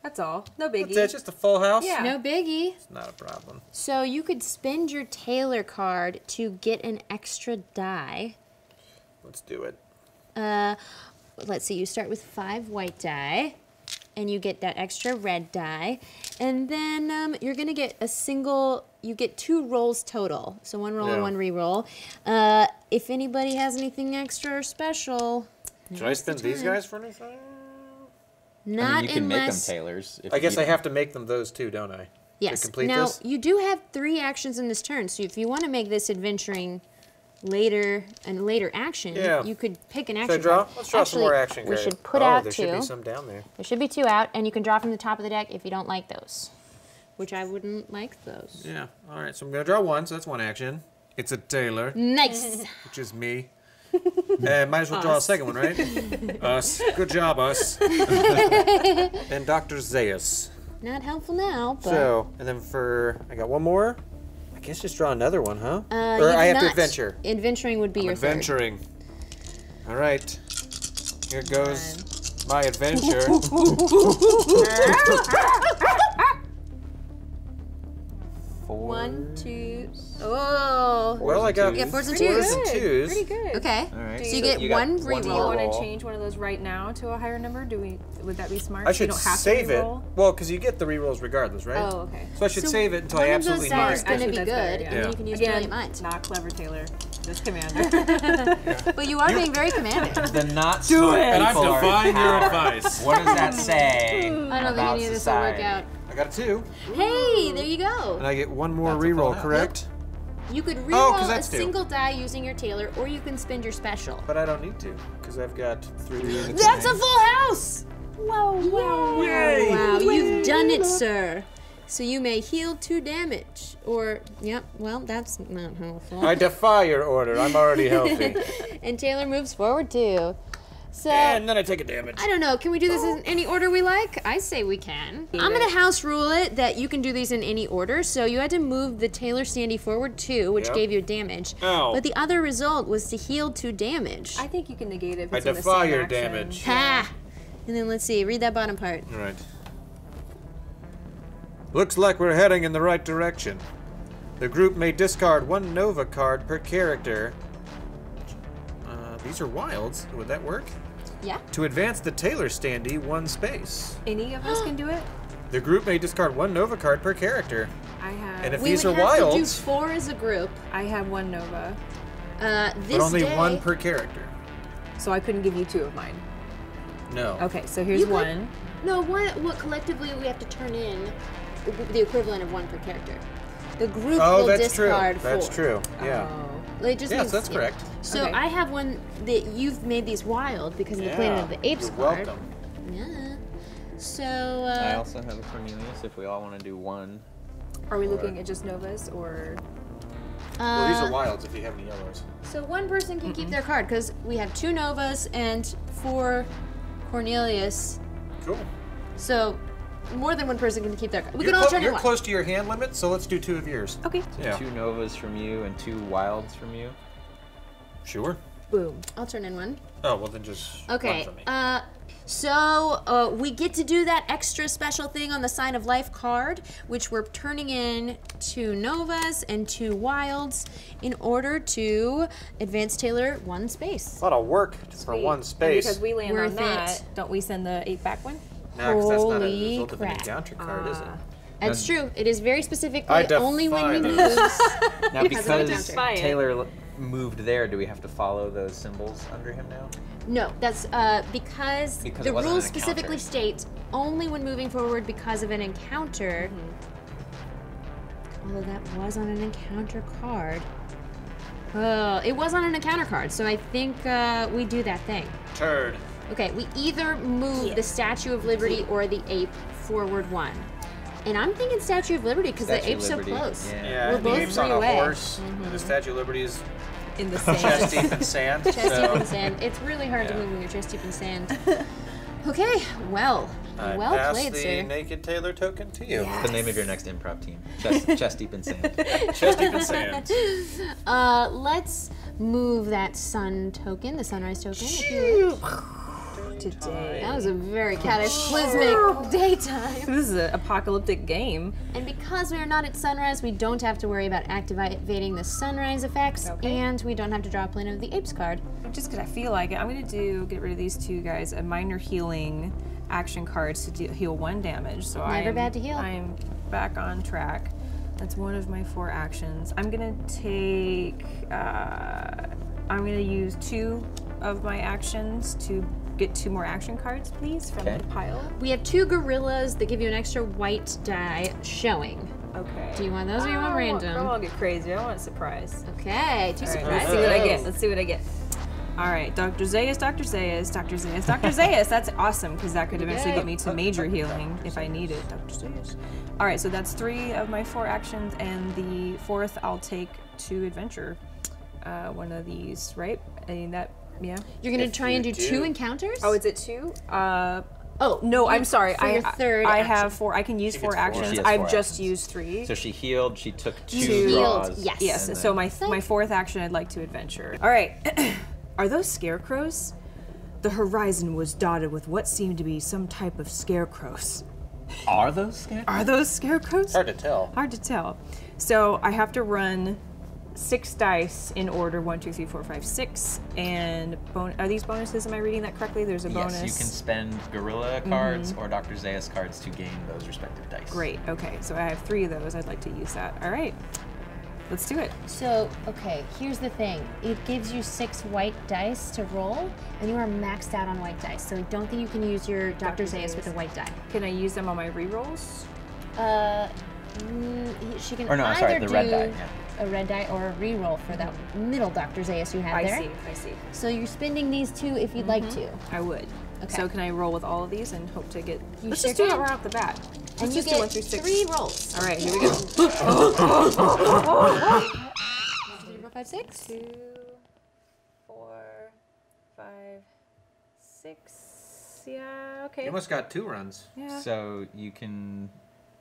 That's all. No biggie. That's it, just a full house? Yeah. No biggie. It's not a problem. So you could spend your Taylor card to get an extra die. Let's do it. Uh, let's see. You start with five white die, and you get that extra red die. And then um, you're going to get a single... You get two rolls total, so one roll yeah. and one re-roll. Uh, if anybody has anything extra or special... Should I spend the these guys for anything? Not I mean, you can make them Taylors. If I guess I have to make them those two, don't I? Yes. To complete now, this? You do have three actions in this turn, so if you want to make this adventuring later, and later action, yeah. you could pick an action Should I draw? Card. Let's draw Actually, some more action cards. We should put oh, out there two. there should be some down there. There should be two out, and you can draw from the top of the deck if you don't like those. Which I wouldn't like those. Yeah. All right. So I'm gonna draw one. So that's one action. It's a Taylor. Nice. Which is me. uh, might as well us. draw a second one, right? us. Good job, us. And Doctor Zaius. Not helpful now. But... So and then for I got one more. I guess just draw another one, huh? Uh, or I have to adventure. Adventuring would be I'm your adventuring. Third. All right. Here goes right. my adventure. One, two, oh. Fours well, I got yeah, fours and twos. Fours and twos. Pretty good. Okay. All right. So you so get you one reroll. Do you want to change one of those right now to a higher number? Do we? Would that be smart? I should you don't have save to it. Well, because you get the rerolls regardless, right? Oh, okay. So I should so save it until I absolutely need it. It's going to be good, better, yeah. and then you can use Again, brilliant minds. Not clever, Taylor. Just commander. yeah. But you are You're, being very commanding. The not do smart it. And I've defined your advice. What does that say? I don't think any of this will work out. I got a two. Hey, there you go. And I get one more reroll, correct? Yep. You could reroll oh, a single two. die using your Taylor, or you can spend your special. But I don't need to, because I've got three. That's a full house! Whoa, whoa, Yay. wow. Yay. You've done it, sir. So you may heal two damage, or, yep, well, that's not helpful. I defy your order. I'm already healthy. And Taylor moves forward, too. So, and then I take a damage. I don't know. Can we do this in any order we like? I say we can. I'm going to house rule it that you can do these in any order. So you had to move the Taylor Sandy forward two, which yep. gave you damage. Ow. But the other result was to heal two damage. I think you can negate it. I defy your action. damage. Ha! And then let's see. Read that bottom part. All right. Looks like we're heading in the right direction. The group may discard one Nova card per character. Uh, these are wilds. Would that work? Yeah. To advance the Taylor standee one space. Any of us can do it? The group may discard one Nova card per character. I have. And if we these would are have wilds, to do four as a group. I have one Nova. Uh, this but only day, one per character. So I couldn't give you two of mine. No. Okay, so here's you one. Could, no, one. What collectively we have to turn in the equivalent of one per character. The group oh, will that's discard true. four. That's true. Yeah. Oh. It just yes, means, that's yeah. correct. So okay. I have one that you've made these wild because of yeah. the Planet of the Apes You're card. Welcome. Yeah. So. Uh, I also have a Cornelius. If we all want to do one. Are we or... looking at just Novas or? Uh, well, these are wilds. If you have any yellows. So one person can mm-mm. keep their card because we have two Novas and four Cornelius. Cool. So. More than one person can keep their card. We you're can all turn it You're one. close to your hand limit, so let's do two of yours. Okay. So yeah. Two Novas from you and two wilds from you. Sure. Boom. I'll turn in one. Oh, well then just okay. one from me. Uh, so uh, we get to do that extra special thing on the Sign of Life card, which we're turning in two Novas and two wilds in order to advance Taylor one space. A lot of work Sweet. for one space. And because we land Worth on that, it. don't we send the eight back one? No, because that's not a result of an encounter card, uh, is it? That's true. It is very specifically I only when we move. Now, because Taylor moved there, do we have to follow those symbols under him now? No, that's uh, because, because the rules specifically state only when moving forward because of an encounter. Mm-hmm. Although that was on an encounter card. Uh, it was on an encounter card, so I think uh, we do that thing. Turd. Okay, we either move yeah. the Statue of Liberty or the ape forward one. And I'm thinking Statue of Liberty because the ape's so close. Yeah, yeah. We're and both the ape's three on a away. horse. Mm-hmm. And the Statue of Liberty is in the sand. Chest deep in sand. Chest so. deep in sand. It's really hard yeah. to move when you're chest deep in sand. Okay, well, I well pass played, the sir. Naked Taylor token to you. Yes. The name of your next improv team. Chest, chest deep in sand. Chest deep in sand. Uh, let's move that sun token, the sunrise token. If you Today. That was a very cataclysmic daytime. This is an apocalyptic game. And because we are not at sunrise, we don't have to worry about activating the sunrise effects, okay. and we don't have to draw a Planet of the Apes card. Just because I feel like it, I'm going to do get rid of these two guys. A minor healing action cards to deal, heal one damage. So never I am, bad to heal. I am back on track. That's one of my four actions. I'm going to take. Uh, I'm going to use two of my actions to. Get two more action cards, please, from okay. the pile. We have two gorillas that give you an extra white die showing. Okay. Do you want those or you want random? I want to get crazy. I want a surprise. Okay, two surprises. Right, let's see what I get. Let's see what I get. All right, Doctor Zaius, Doctor Zaius, Doctor Zaius, Doctor Zaius. That's awesome because that could eventually get me to major healing if I need it, Doctor Zaius. All right, so that's three of my four actions, and the fourth I'll take to adventure. Uh, one of these, right? I mean, that. Yeah. You're gonna if try you and do, do two encounters? Oh, is it two? Uh, oh no, I'm sorry. For I, your third I, I have four. I can use four, four actions. Four I've actions. just used three. So she healed. She took two she draws. Healed. Yes. Yes. Then... So my my fourth action, I'd like to adventure. All right. Are those scarecrows? The horizon was dotted with what seemed to be some type of scarecrows. Are those scarecrows? Are those scarecrows? Hard to tell. Hard to tell. So I have to run. Six dice in order, one, two, three, four, five, six. And bon are these bonuses? Am I reading that correctly? There's a bonus. Yes, you can spend gorilla cards mm-hmm. or Doctor Zaius cards to gain those respective dice. Great, okay, so I have three of those. I'd like to use that. All right, let's do it. So, okay, here's the thing. It gives you six white dice to roll, and you are maxed out on white dice. So I don't think you can use your Doctor Zaius with a white die. Can I use them on my rerolls? Uh, she can or no, either sorry, the do red die, yeah. a red die or a reroll for that middle Doctor Zaius you had there. I see, I see. So you're spending these two if you'd mm-hmm. like to. I would. Okay. So can I roll with all of these and hope to get... You Let's sure just do it right off the bat. Let's and you just get do one through six. three rolls. All right, here we go. Three, four, five, six. Two, four, five, six. Yeah, okay. You almost got two runs. Yeah. So you can...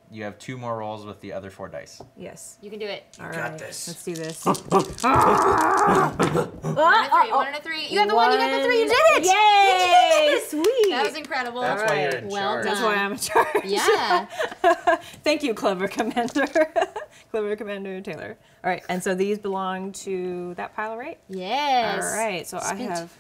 You have two more rolls with the other four dice. Yes. You can do it. You All got right. this. Let's do this. One and a three. One and a three. You got the one. one, you got the three. You did it! Yay! You did it. Sweet. That was incredible. That's All why right. you're in well charge. Done. That's why I'm in charge. Yeah. Thank you, Clever Commander. Clever Commander Taylor. All right, and so these belong to that pile, right? Yes. All right, so Spent. I have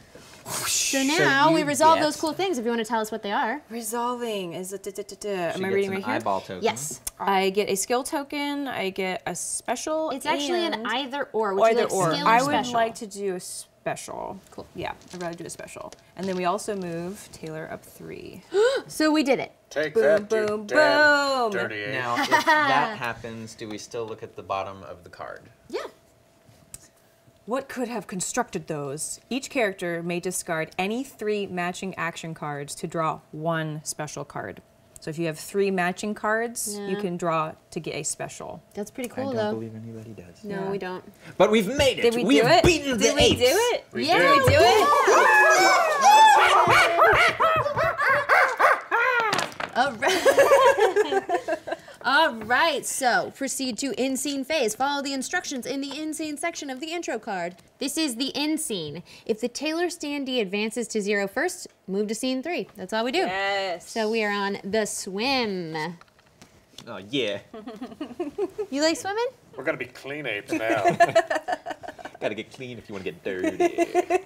So now so we resolve those cool things. If you want to tell us what they are. Resolving is a da, da, da, da. Am I reading right here? Eyeball token. Yes. I get a skill token. I get a special. It's actually an either or. Would either you like or. Skill or. I would special? like to do a special. Cool. Yeah, I'd rather do a special. And then we also move Taylor up three. So we did it. Take boom, that, boom, boom. Damn dirty ape. Now, if that happens, do we still look at the bottom of the card? Yeah. What could have constructed those? Each character may discard any three matching action cards to draw one special card. So if you have three matching cards, yeah. you can draw to get a special. That's pretty cool, though. I don't though. believe anybody does. No, yeah. we don't. But we've made it. Did we, we do have it? beaten Did the apes. Did we do it? We yeah, did. we do it. All right. All right, so proceed to in scene phase. Follow the instructions in the in scene section of the intro card. This is the in scene. If the Taylor standee advances to zero first, move to scene three. That's all we do. Yes. So we are on the swim. Oh, yeah. You like swimming? We're going to be clean apes now. Got to get clean if you want to get dirty.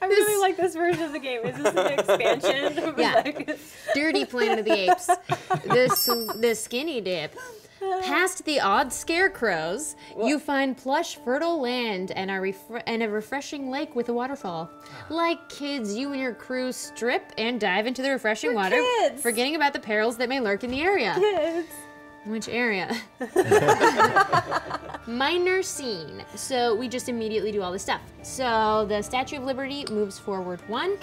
I really like this version of the game. Is this an expansion? Yeah. Like Dirty Planet of the Apes. This the skinny dip. Past the odd scarecrows, what? you find plush, fertile land and, are and a refreshing lake with a waterfall. Like kids, you and your crew strip and dive into the refreshing We're water, kids. forgetting about the perils that may lurk in the area. Kids. Which area? Minor scene. So we just immediately do all this stuff. So the Statue of Liberty moves forward one.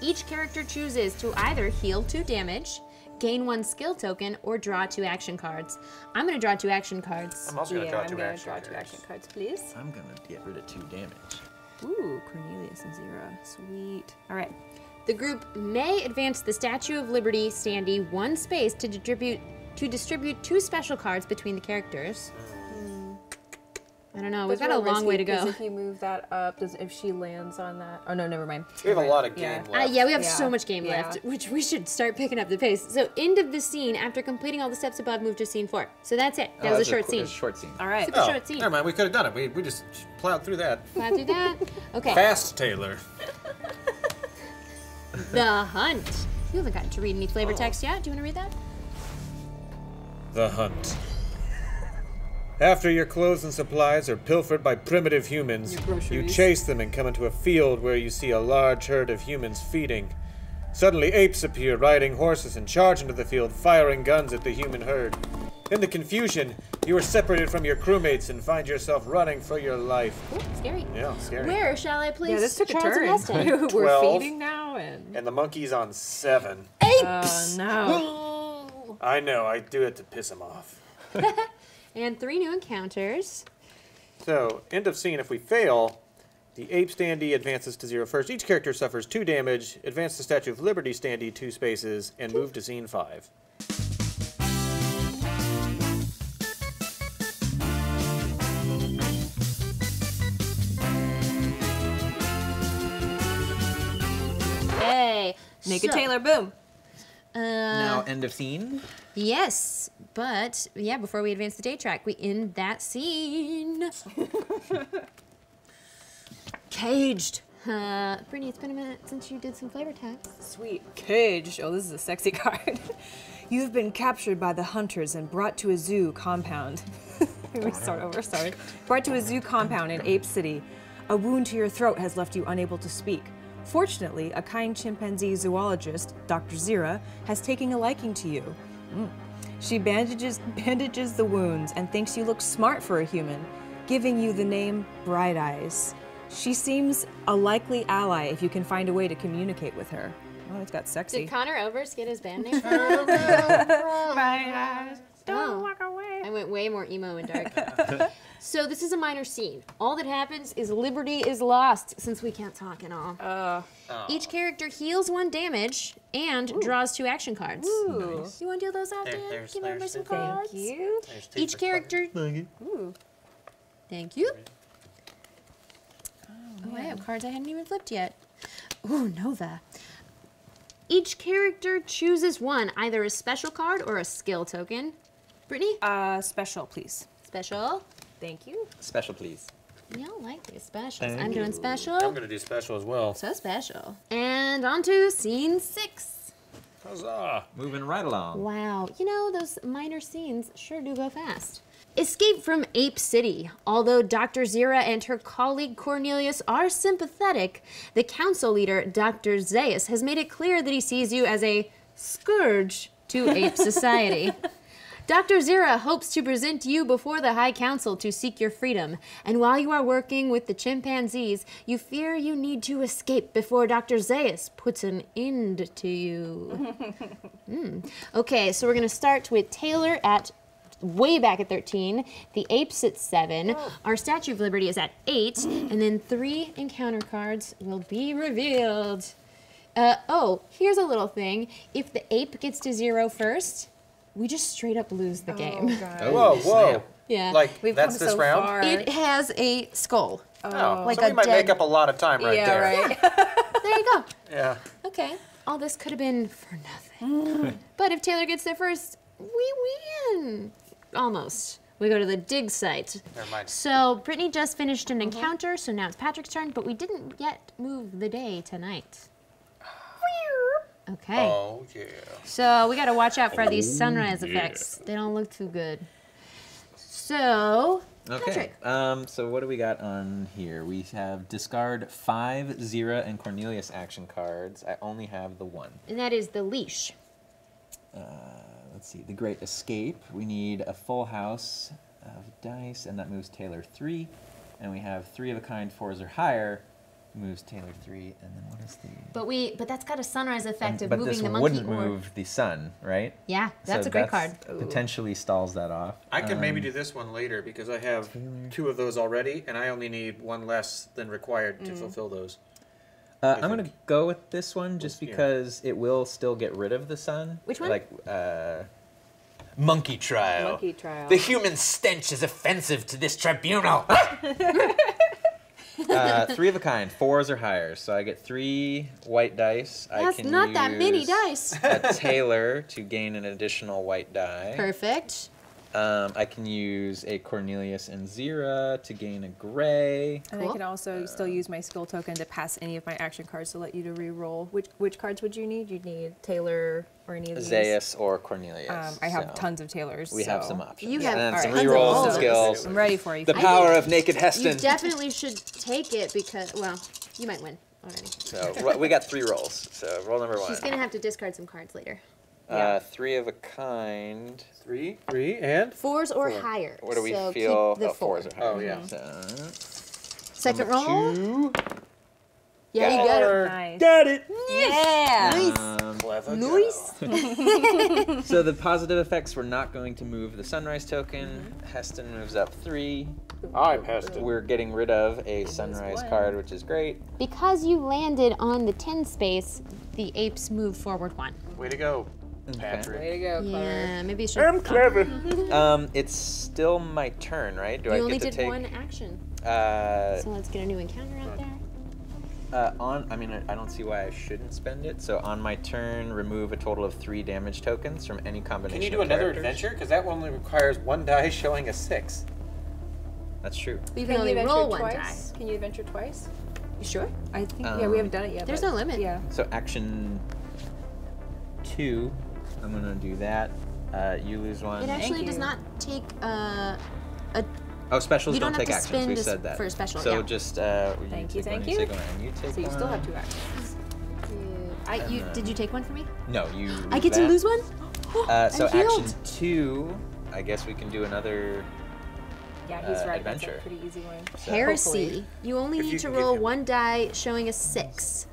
Each character chooses to either heal two damage, gain one skill token, or draw two action cards. I'm gonna draw two action cards. I'm also gonna yeah, draw, I'm two, gonna action draw two action cards, please. I'm gonna get rid of two damage. Ooh, Cornelius and Zira, sweet. All right. The group may advance the Statue of Liberty standee one space to distribute To distribute two special cards between the characters. Mm. I don't know. Those We've got a long way to go. If you move that up, does if she lands on that? Oh no, never mind. We have a lot of game yeah. left. Uh, yeah, we have yeah. so much game yeah. left, which we should start picking up the pace. So end of the scene after completing all the steps above, move to scene four. So that's it. That oh, was a short a, scene. A short scene. All right. Super oh, short scene. Never mind. We could have done it. We we just plowed through that. Plowed through that. Okay. Fast, Taylor. The Hunt. You haven't gotten to read any flavor oh. text yet. Do you want to read that? The Hunt. After your clothes and supplies are pilfered by primitive humans, you chase them and come into a field where you see a large herd of humans feeding. Suddenly, apes appear, riding horses, and charge into the field, firing guns at the human herd. In the confusion, you are separated from your crewmates and find yourself running for your life. Ooh, scary. Yeah, scary. Where shall I place? Yeah, this took a turn. We're feeding now, and and the monkey's on seven. Apes. Oh no. I know, I do it to piss him off. And three new encounters. So, end of scene, if we fail, the ape standee advances to zero first. Each character suffers two damage, advance the Statue of Liberty standee two spaces, and move to scene five. Hey! Naked so. Taylor, boom! Uh, now end of scene? Yes, but yeah, before we advance the day track, we end that scene. Caged. Uh, Brittany, it's been a minute since you did some flavor text. Sweet. Caged. Oh, this is a sexy card. You've been captured by the hunters and brought to a zoo compound. we start over, sorry. Brought to a zoo compound in Ape City. A wound to your throat has left you unable to speak. Fortunately, a kind chimpanzee zoologist, Doctor Zira, has taken a liking to you. Mm. She bandages, bandages the wounds and thinks you look smart for a human, giving you the name Bright Eyes. She seems a likely ally if you can find a way to communicate with her. Oh, it's got sexy. Did Connor Overs get his band name? Bright Eyes, don't walk away. I went way more emo and dark. So this is a minor scene. All that happens is Liberty is lost, since we can't talk at all. Uh, oh. Each character heals one damage and Ooh. draws two action cards. Ooh. Nice. You want to deal those out, there, Dan? There's, Give there's, me some there's, cards. Thank you. Each character. Thank you. Ooh. Thank you. Oh, oh, I have cards I hadn't even flipped yet. Ooh, Nova. Each character chooses one, either a special card or a skill token. Brittany? Uh, special, please. Special. Thank you. Special, please. We all like these specials. Thank I'm you. doing special. I'm gonna do special as well. So special. And on to scene six. Huzzah! Moving right along. Wow, you know, those minor scenes sure do go fast. Escape from Ape City. Although Doctor Zira and her colleague Cornelius are sympathetic, the council leader, Doctor Zaius, has made it clear that he sees you as a scourge to ape society. Doctor Zira hopes to present you before the High Council to seek your freedom, and while you are working with the chimpanzees, you fear you need to escape before Doctor Zaius puts an end to you. mm. Okay, so we're gonna start with Taylor at way back at thirteen, the apes at seven, oh. our Statue of Liberty is at eight, and then three encounter cards will be revealed. Uh, oh, here's a little thing. If the ape gets to zero first, we just straight up lose the oh, game. Oh, whoa, whoa. Yeah. Like, We've that's this so round? Far. It has a skull. Oh, oh. Like so we a might dead... make up a lot of time right yeah, there. Right. Yeah. There you go. Yeah. Okay. All this could have been for nothing. Mm. But if Taylor gets there first, we win. Almost. We go to the dig site. Never mind. So Brittany just finished an mm-hmm. encounter, so now it's Patrick's turn, but we didn't yet move the day tonight. Okay. Oh, yeah. So we got to watch out for oh, these sunrise yeah. effects. They don't look too good. So, okay. Patrick. Um, so what do we got on here? We have discard five Zira and Cornelius action cards. I only have the one. And that is the leash. Uh... Let's see, the Great Escape. We need a full house of dice, and that moves Taylor three. And we have three of a kind fours or higher, moves Taylor three. And then what is the? But we, but that's got a sunrise effect of moving the monkey. But this wouldn't move the sun, right? Yeah, that's a great card. Potentially stalls that off. I could um, maybe do this one later because I have two of those already, and I only need one less than required to mm. fulfill those. Uh, I'm going to go with this one just because yeah. it will still get rid of the sun. Which one? Like, uh, monkey trial. Monkey trial. The human stench is offensive to this tribunal. uh, three of a kind, fours or higher. So I get three white dice. That's I can not use that many dice. a Taylor to gain an additional white die. Perfect. Um, I can use a Cornelius and Zira to gain a gray. And cool. I can also uh, still use my skill token to pass any of my action cards to let you to re-roll. Which which cards would you need? You'd need Taylor or any of these? Zaius or Cornelius. Um, I have so tons of Taylors. We so. have some options. You have and right. some re-rolls and skills. I'm ready for you. The power of Naked Heston. You definitely should take it because, well, you might win already. So we got three rolls. So roll number one. She's going to have to discard some cards later. Yeah. Uh, three of a kind. Three, three, and? Fours or four. higher. What do we so feel? Keep the oh, fours four. or higher. Oh, yeah. Mm-hmm. so. Second roll. Two. Yeah, got you got it. Nice. Got it. Yes. Yeah. Um, Clever nice. So the positive effects, we're not going to move the sunrise token. Mm-hmm. Heston moves up three. I passed it. We're getting rid of a sunrise card, which is great. Because you landed on the ten space, the apes move forward one. Way to go. Patrick. Way to go, Clever. Yeah, maybe you should. I'm Clever. um, it's still my turn, right? Do you I only get to did take... one action. Uh, so let's get a new encounter out there. Uh, on, I mean, I don't see why I shouldn't spend it. So on my turn, remove a total of three damage tokens from any combination. Can you do another characters. adventure? Because that only requires one die showing a six. That's true. We can, can only roll one die. Can you adventure twice? You sure? I think. Um, yeah, we haven't done it yet. There's no limit. Yeah. So action two. I'm gonna do that. Uh, you lose one. It actually does not take uh, a. Oh, specials you don't, don't take have to actions. We said that. For a special, so yeah. just. Uh, thank you, thank you. Take one, you, you. Take so you one. still have two actions. Dude. I, you, uh, did you take one for me? No, you. I get that. to lose one. uh, so action two. I guess we can do another. Yeah, he's uh, right. Adventure. That's a pretty easy one. So Heresy. Hopefully. You only if need you to roll one die showing a six.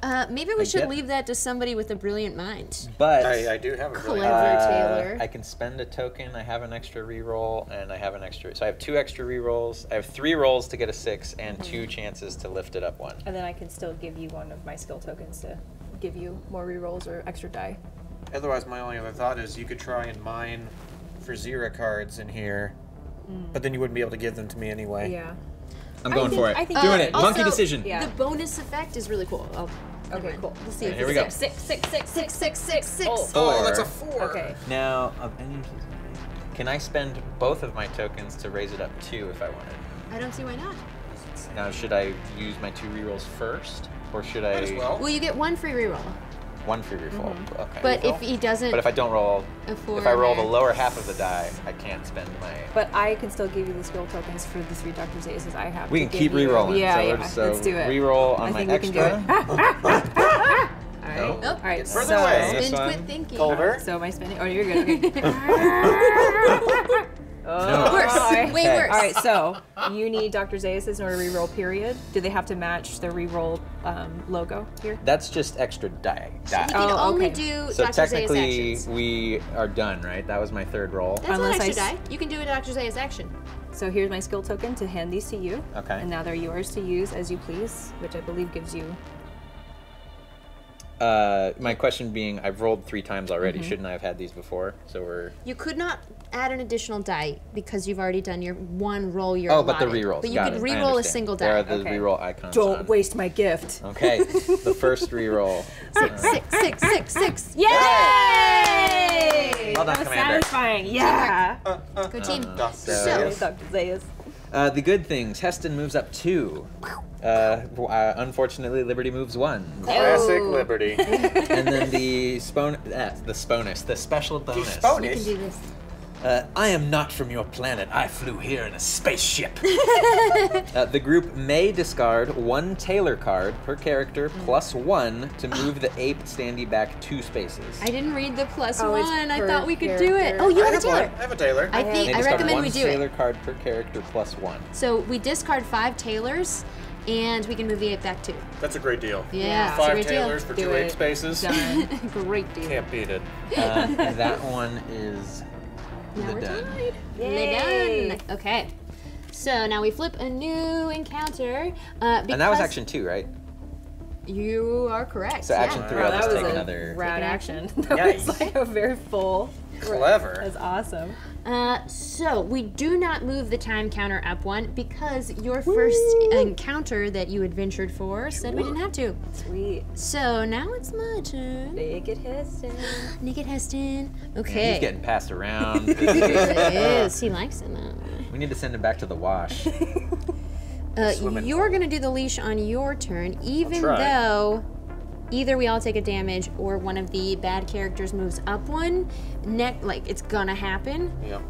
Uh, maybe we I should leave that to somebody with a brilliant mind. But I, I do have a brilliant mind. Clever Taylor. Uh, I can spend a token. I have an extra reroll, and I have an extra. So I have two extra rerolls. I have three rolls to get a six, and mm-hmm. two chances to lift it up one. And then I can still give you one of my skill tokens to give you more rerolls or extra die. Otherwise, my only other thought is you could try and mine for Zira cards in here, mm. but then you wouldn't be able to give them to me anyway. Yeah. I'm going think, for it. I think Doing uh, it. Also, monkey decision. Yeah. The bonus effect is really cool. I'll, okay, cool. Let's see. Right, here we go. Six, six, six, six, six, six, six. Oh, oh that's a four. Okay. Now, of any, can I spend both of my tokens to raise it up two if I wanted? I don't see why not. Now, should I use my two rerolls first, or should I? Might as well. Well, you get one free reroll. One free reroll. Mm-hmm. Okay. But reroll. If he doesn't. But if I don't roll, if I roll the lower half of the die, I can't spend my. But I can still give you the skill tokens for the three Doctor Zaius. I have. We to can keep rerolling. Yeah, so yeah. So let's do it. Reroll on I think my we extra. Can do it. All right. Nope. Nope. All right. Further so away. Spin, quit thinking. Colder. So am I spinning? Oh, you're good. Okay. Oh. No. Worse. Okay. Way worse. All right. So you need Doctor Zaius in order to reroll. Period. Do they have to match the reroll um, logo here? That's just extra die. die. So you can oh, only okay. do so Doctor Zaius actions. So technically, we are done, right? That was my third roll. That's Unless not extra I die. You can do a Doctor Zaius action. So here's my skill token to hand these to you. Okay. And now they're yours to use as you please, which I believe gives you. Uh, my question being, I've rolled three times already. Mm-hmm. Shouldn't I have had these before? So we're. You could not add an additional die because you've already done your one roll. You're oh, allotted. But the rerolls. But you Got could it. reroll a single die. There are the okay. reroll icons. Don't on. waste my gift. Okay, the first reroll. Six, right. six, six, six, six. Yay! Yay! Well done, that was Commander. Satisfying. Yeah. Uh, uh, Go team. Uh, Doctor Zaius. Doctor Zaius. Uh, the good things. Heston moves up two. Uh, unfortunately, Liberty moves one. Classic oh. Liberty. And then the spon uh, the sponus, the special bonus. The sponus. You can do this. Uh, I am not from your planet. I flew here in a spaceship. uh, the group may discard one Taylor card per character plus one to move the ape standee back two spaces. I didn't read the plus oh, one. I thought we could character. do it. Oh, you have, have a Taylor. One. I have a Taylor. I think I recommend we do Taylor it. Taylor card per character plus one. So we discard five Taylors. And we can move the ape back too. That's a great deal. Yeah, five great Taylors deal. for two ape spaces. Great deal. Can't beat it. Uh, that one is now we're done. Tied. Yay. Done. Okay. So now we flip a new encounter. Uh, and that was action two, right? You are correct. So action yeah. three, I'll oh, just take another. Rad action. That nice. was like a very full. Clever. That's awesome. Uh, so we do not move the time counter up one because your Woo! first encounter that you adventured for said we didn't have to. Sweet. So now it's my turn. Naked Heston. Naked Heston. Okay. Man, he's getting passed around. He is. He likes it though. We need to send him back to the wash. Uh, you're going to do the leash on your turn, even though either we all take a damage or one of the bad characters moves up one. Neck, like, it's going to happen. Yep.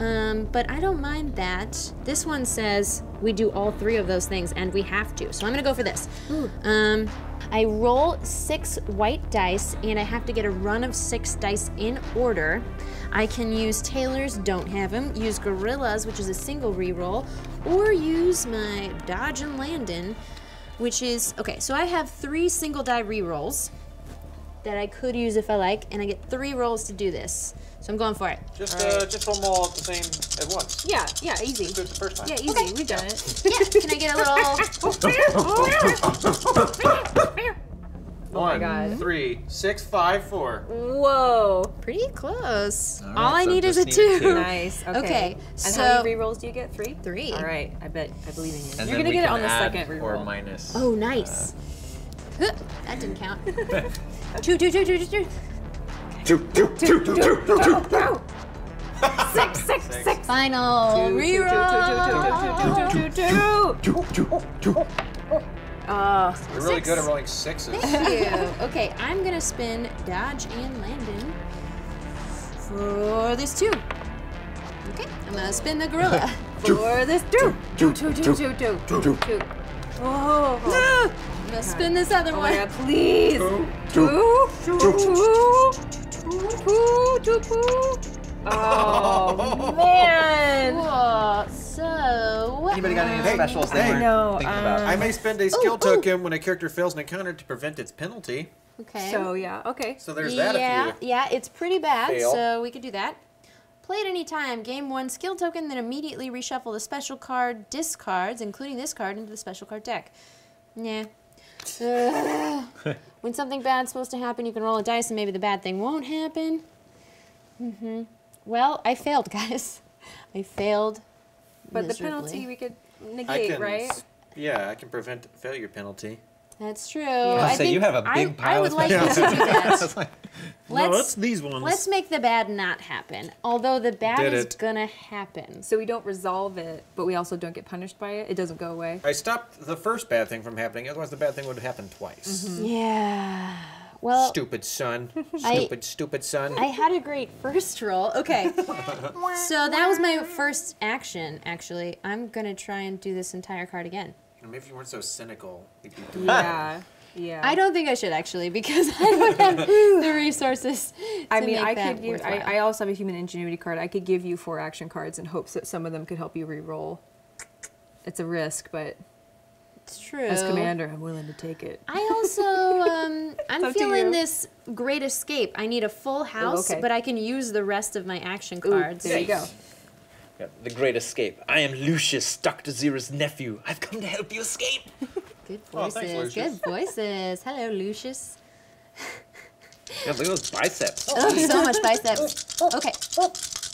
Um, but I don't mind that. This one says we do all three of those things, and we have to. So I'm going to go for this. Ooh. Um, I roll six white dice, and I have to get a run of six dice in order. I can use Taylor's, don't have him, use Gorillas, which is a single reroll, or use my Dodge and Landon, which is, okay, so I have three single die rerolls that I could use if I like, and I get three rolls to do this. So I'm going for it. Just uh, right. just roll them all the same at once. Yeah, yeah, easy. Just do it the first time. Yeah, easy, okay. We've done yeah. it. Yeah, can I get a little? Oh my God. Three, six, five, four. Whoa, pretty close. All, right, all I so need is a two. two. Nice. Okay. okay and so how many rerolls do you get? Three. Three. All right. I bet. I believe in you. And You're gonna get it on the second reroll. Or minus. Oh, nice. Uh, that didn't count. two, two, two, two, two, two. Two, two, two, two, two, two, two. Six, six, six. Final reroll. Two, two, two, two, two, two, two. Uh, You're really six. good at rolling sixes. Thank you. Okay, I'm gonna spin Dodge and Landon for this two. Okay, I'm gonna spin the Gorilla for this two. Two, two, two, two, two, two, two. two. Oh. No! I'm gonna spin this other oh one. God, please. Two, two, two, two, two, two, two. Oh man! Cool. So anybody got any uh, specials they were no, thinking um, about? I may spend a skill ooh, token ooh. when a character fails an encounter to prevent its penalty. Okay. So yeah. Okay. So there's that. Yeah. If you yeah. It's pretty bad. Fail. So we could do that. Play at any time. Game one skill token, then immediately reshuffle the special card discards, including this card, into the special card deck. Nah. Uh, when something bad's supposed to happen, you can roll a dice, and maybe the bad thing won't happen. Mm-hmm. Well, I failed, guys. I failed But miserably. The penalty we could negate, I can, right? Yeah, I can prevent failure penalty. That's true. Yeah. I, I say you have a big I, pile. I would of like you to do that. Let's, no, it's these ones. Let's make the bad not happen. Although the bad Did is it. gonna happen. So we don't resolve it, but we also don't get punished by it. It doesn't go away. I stopped the first bad thing from happening, otherwise the bad thing would happen twice. Mm-hmm. Yeah. Well, stupid son. Stupid, I, stupid son. I had a great first roll. Okay. So that was my first action, actually. I'm gonna try and do this entire card again. Maybe if you weren't so cynical. Yeah. Yeah. I don't think I should, actually, because I don't have the resources to I mean, make I that could give, I, I also have a human ingenuity card. I could give you four action cards in hopes that some of them could help you re-roll. It's a risk, but it's true. As commander, I'm willing to take it. I also, um, I'm feeling this great escape. I need a full house, Ooh, okay. but I can use the rest of my action cards. Ooh, there you go. Yeah, the great escape. I am Lucius, Doctor Zira's nephew. I've come to help you escape. Good voices. Oh, thanks, good voices. Hello, Lucius. Yeah, look at those biceps. Oh, so much biceps. Okay.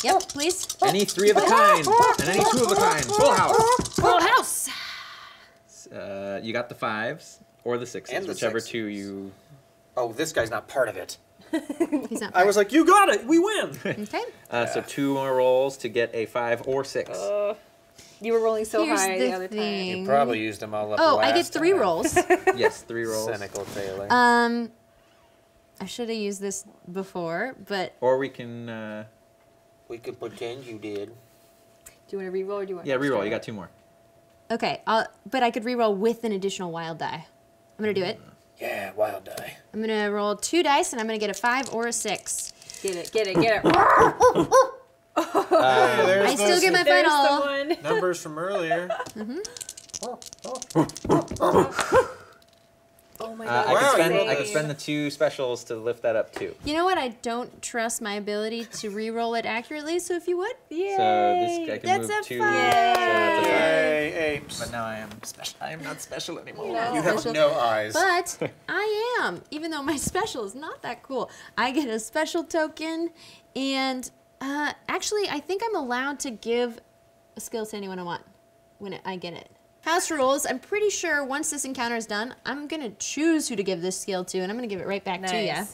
Yep, please. Any three of a kind and any two of a kind. Full house. Full house. Uh, you got the fives or the sixes, and the whichever sixes. two you. Oh, this guy's not part of it. He's not I was like, you got it, we win. Okay. Uh, yeah. So two more rolls to get a five or six. Uh, you were rolling so Here's high the, the other thing. time. You probably used them all up. Oh, last I get three time. rolls. Yes, three rolls. Cynical Taylor. Um, I should have used this before, but. Or we can. Uh, we could pretend you did. Do you want to re-roll or do you want? Yeah, re-roll. You got two more. Okay, I'll, but I could re-roll with an additional wild die. I'm gonna do it. Yeah, wild die. I'm gonna roll two dice and I'm gonna get a five or a six. Get it, get it, get it. Oh, there's I still get my final. The numbers from earlier. Mm-hmm. Oh, oh, oh, oh. Oh my God. Uh, I, wow, could spend, I could spend the two specials to lift that up too. You know what? I don't trust my ability to re-roll it accurately, so if you would. Yay. So this guy can that's move two. That's a five. Yay, apes. But now I am special. I am not special anymore. No. You have no eyes. But I am, even though my special is not that cool. I get a special token, and uh, actually I think I'm allowed to give a skill to anyone I want when I get it. House rules, I'm pretty sure once this encounter is done, I'm gonna choose who to give this skill to, and I'm gonna give it right back nice. to ya.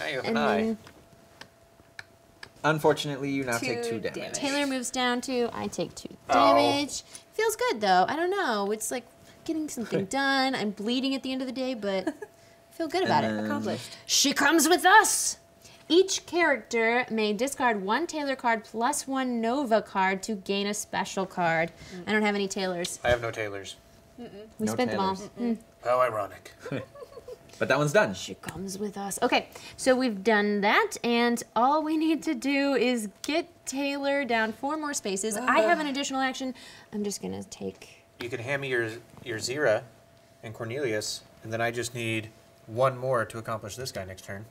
Now you have an eye. Unfortunately, you now take two damage. damage. Taylor moves down two, I take two damage. Oh. Feels good though, I don't know. It's like getting something done, I'm bleeding at the end of the day, but I feel good about it, accomplished. She comes with us! Each character may discard one Taylor card plus one Nova card to gain a special card. Mm. I don't have any Taylors. I have no Taylors. Mm -mm. We no spent Taylors. them all. Mm -mm. How ironic. But that one's done. She comes with us. Okay, so we've done that, and all we need to do is get Taylor down four more spaces. Uh. I have an additional action. I'm just gonna take. You can hand me your your Zira and Cornelius, and then I just need one more to accomplish this guy next turn.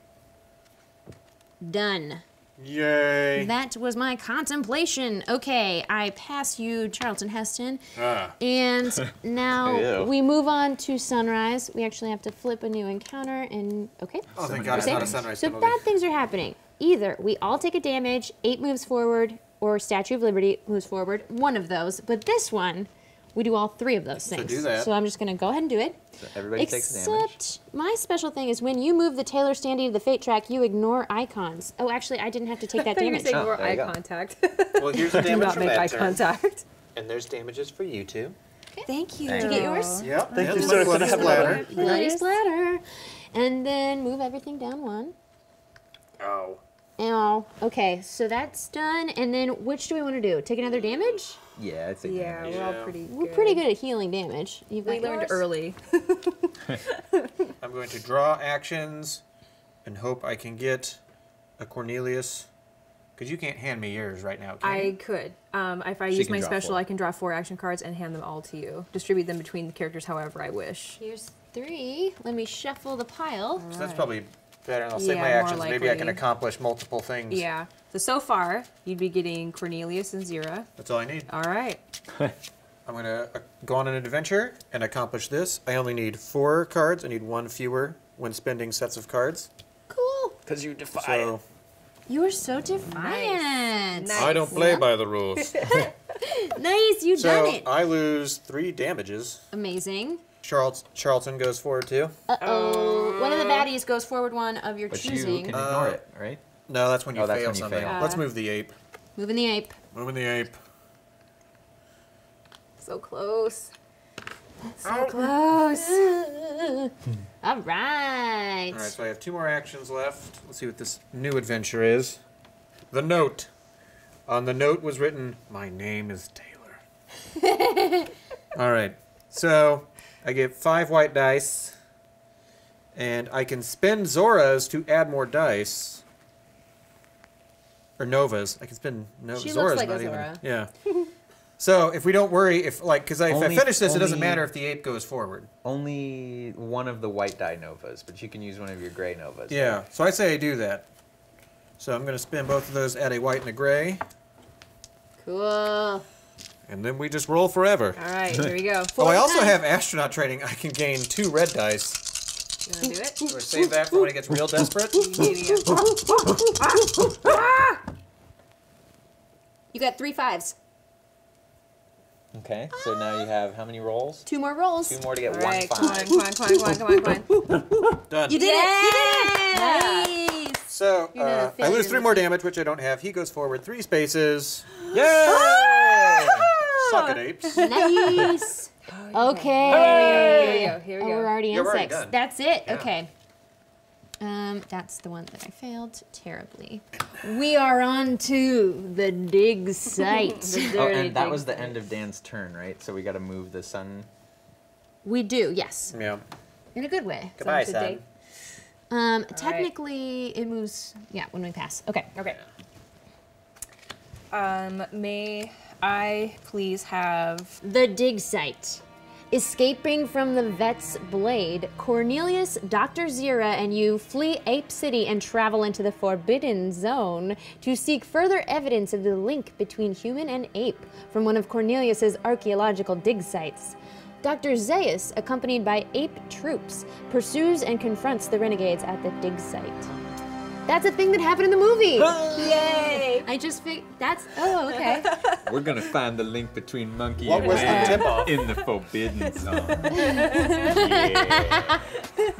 Done. Yay. That was my contemplation. Okay, I pass you, Charlton Heston. Ah. And now we move on to Sunrise. We actually have to flip a new encounter and, okay. Oh, thank God, it's not a Sunrise penalty. So bad things are happening. Either we all take a damage, eight moves forward, or Statue of Liberty moves forward, one of those. But this one, we do all three of those things. So do that. So I'm just gonna go ahead and do it. So everybody Except takes damage. Except my special thing is when you move the Taylor standee to the fate track, you ignore eye cons. Oh, actually, I didn't have to take that damage. You oh, ignore eye go. contact. Well, here's the damage for that. Do not make eye turn. contact. And there's damages for you two. Okay. Thank you. Thank Did you get yours? Yep. Thank, Thank you, sir. Bloody splatter. Bloody splatter. And then move everything down one. Ow. Ow. Okay, so that's done. And then which do we want to do? Take another damage? Yeah, I'd say yeah, damage. We're all pretty yeah. good. We're pretty good at healing damage. You've we learned yours? early. I'm going to draw actions and hope I can get a Cornelius. Because you can't hand me yours right now, can I you? could. Um, if I she use my special, four. I can draw four action cards and hand them all to you. Distribute them between the characters however I wish. Here's three. Let me shuffle the pile. Right. So that's probably better, and I'll save yeah, my actions. Maybe I can accomplish multiple things. Yeah. So, so far, you'd be getting Cornelius and Zira. That's all I need. All right. I'm going to go on an adventure and accomplish this. I only need four cards. I need one fewer when spending sets of cards. Cool. Because you defy so. You are so defiant. Nice. Nice. I don't play yep. by the rules. Nice, you've so done it. I lose three damages. Amazing. Charles, Charlton goes forward too. Uh oh. One of the baddies goes forward one of your but choosing. You can ignore uh, it, right? No, that's when you oh, fail when something. You fail. Uh, Let's move the ape. Moving the ape. Moving the ape. So close. So oh. close. All right. All right, so I have two more actions left. Let's see what this new adventure is. The note. On the note was written, "My name is Taylor." All right. So I get five white dice, and I can spend Zoras to add more dice. Or Novas. I can spend Novas. She Zora's looks like not a Zora. Even. Yeah. So if we don't worry, if like, because if I finish this, only, it doesn't matter if the ape goes forward. Only one of the white die Novas, but you can use one of your gray Novas. Yeah. Right? So I say I do that. So I'm going to spend both of those, add a white and a gray. Cool. And then we just roll forever. All right, here we go. Four oh, I also nine. have astronaut training. I can gain two red dice. You want to do it? Or save that for when it gets real desperate? You got three fives. Okay, so now you have how many rolls? Two more rolls. Two more to get All right, one five. Come on, come on, come on, come on, come on. Done. You did yeah. it! You did it! Nice. So uh, I lose three more damage, which I don't have. He goes forward three spaces. Yay! Suck it, apes. Nice. Okay. Hey! Here we go. Here we go. Oh, we're already in You're six. Already that's it. Yeah. Okay. Um, that's the one that I failed terribly. We are on to the dig site. the oh, and that was the end of Dan's turn, right? So we got to move the sun. We do. Yes. Yeah. In a good way. Goodbye, sun. Date. Um, technically, right. it moves. Yeah, when we pass. Okay. Okay. Um, may I please have... The dig site. Escaping from the vet's blade, Cornelius, Doctor Zira, and you flee Ape City and travel into the Forbidden Zone to seek further evidence of the link between human and ape from one of Cornelius's archaeological dig sites. Doctor Zaius, accompanied by ape troops, pursues and confronts the renegades at the dig site. That's a thing that happened in the movie. Yay! I just figured, that's, oh, okay. We're gonna find the link between monkey what and was the tip off? In the Forbidden Zone. Yeah.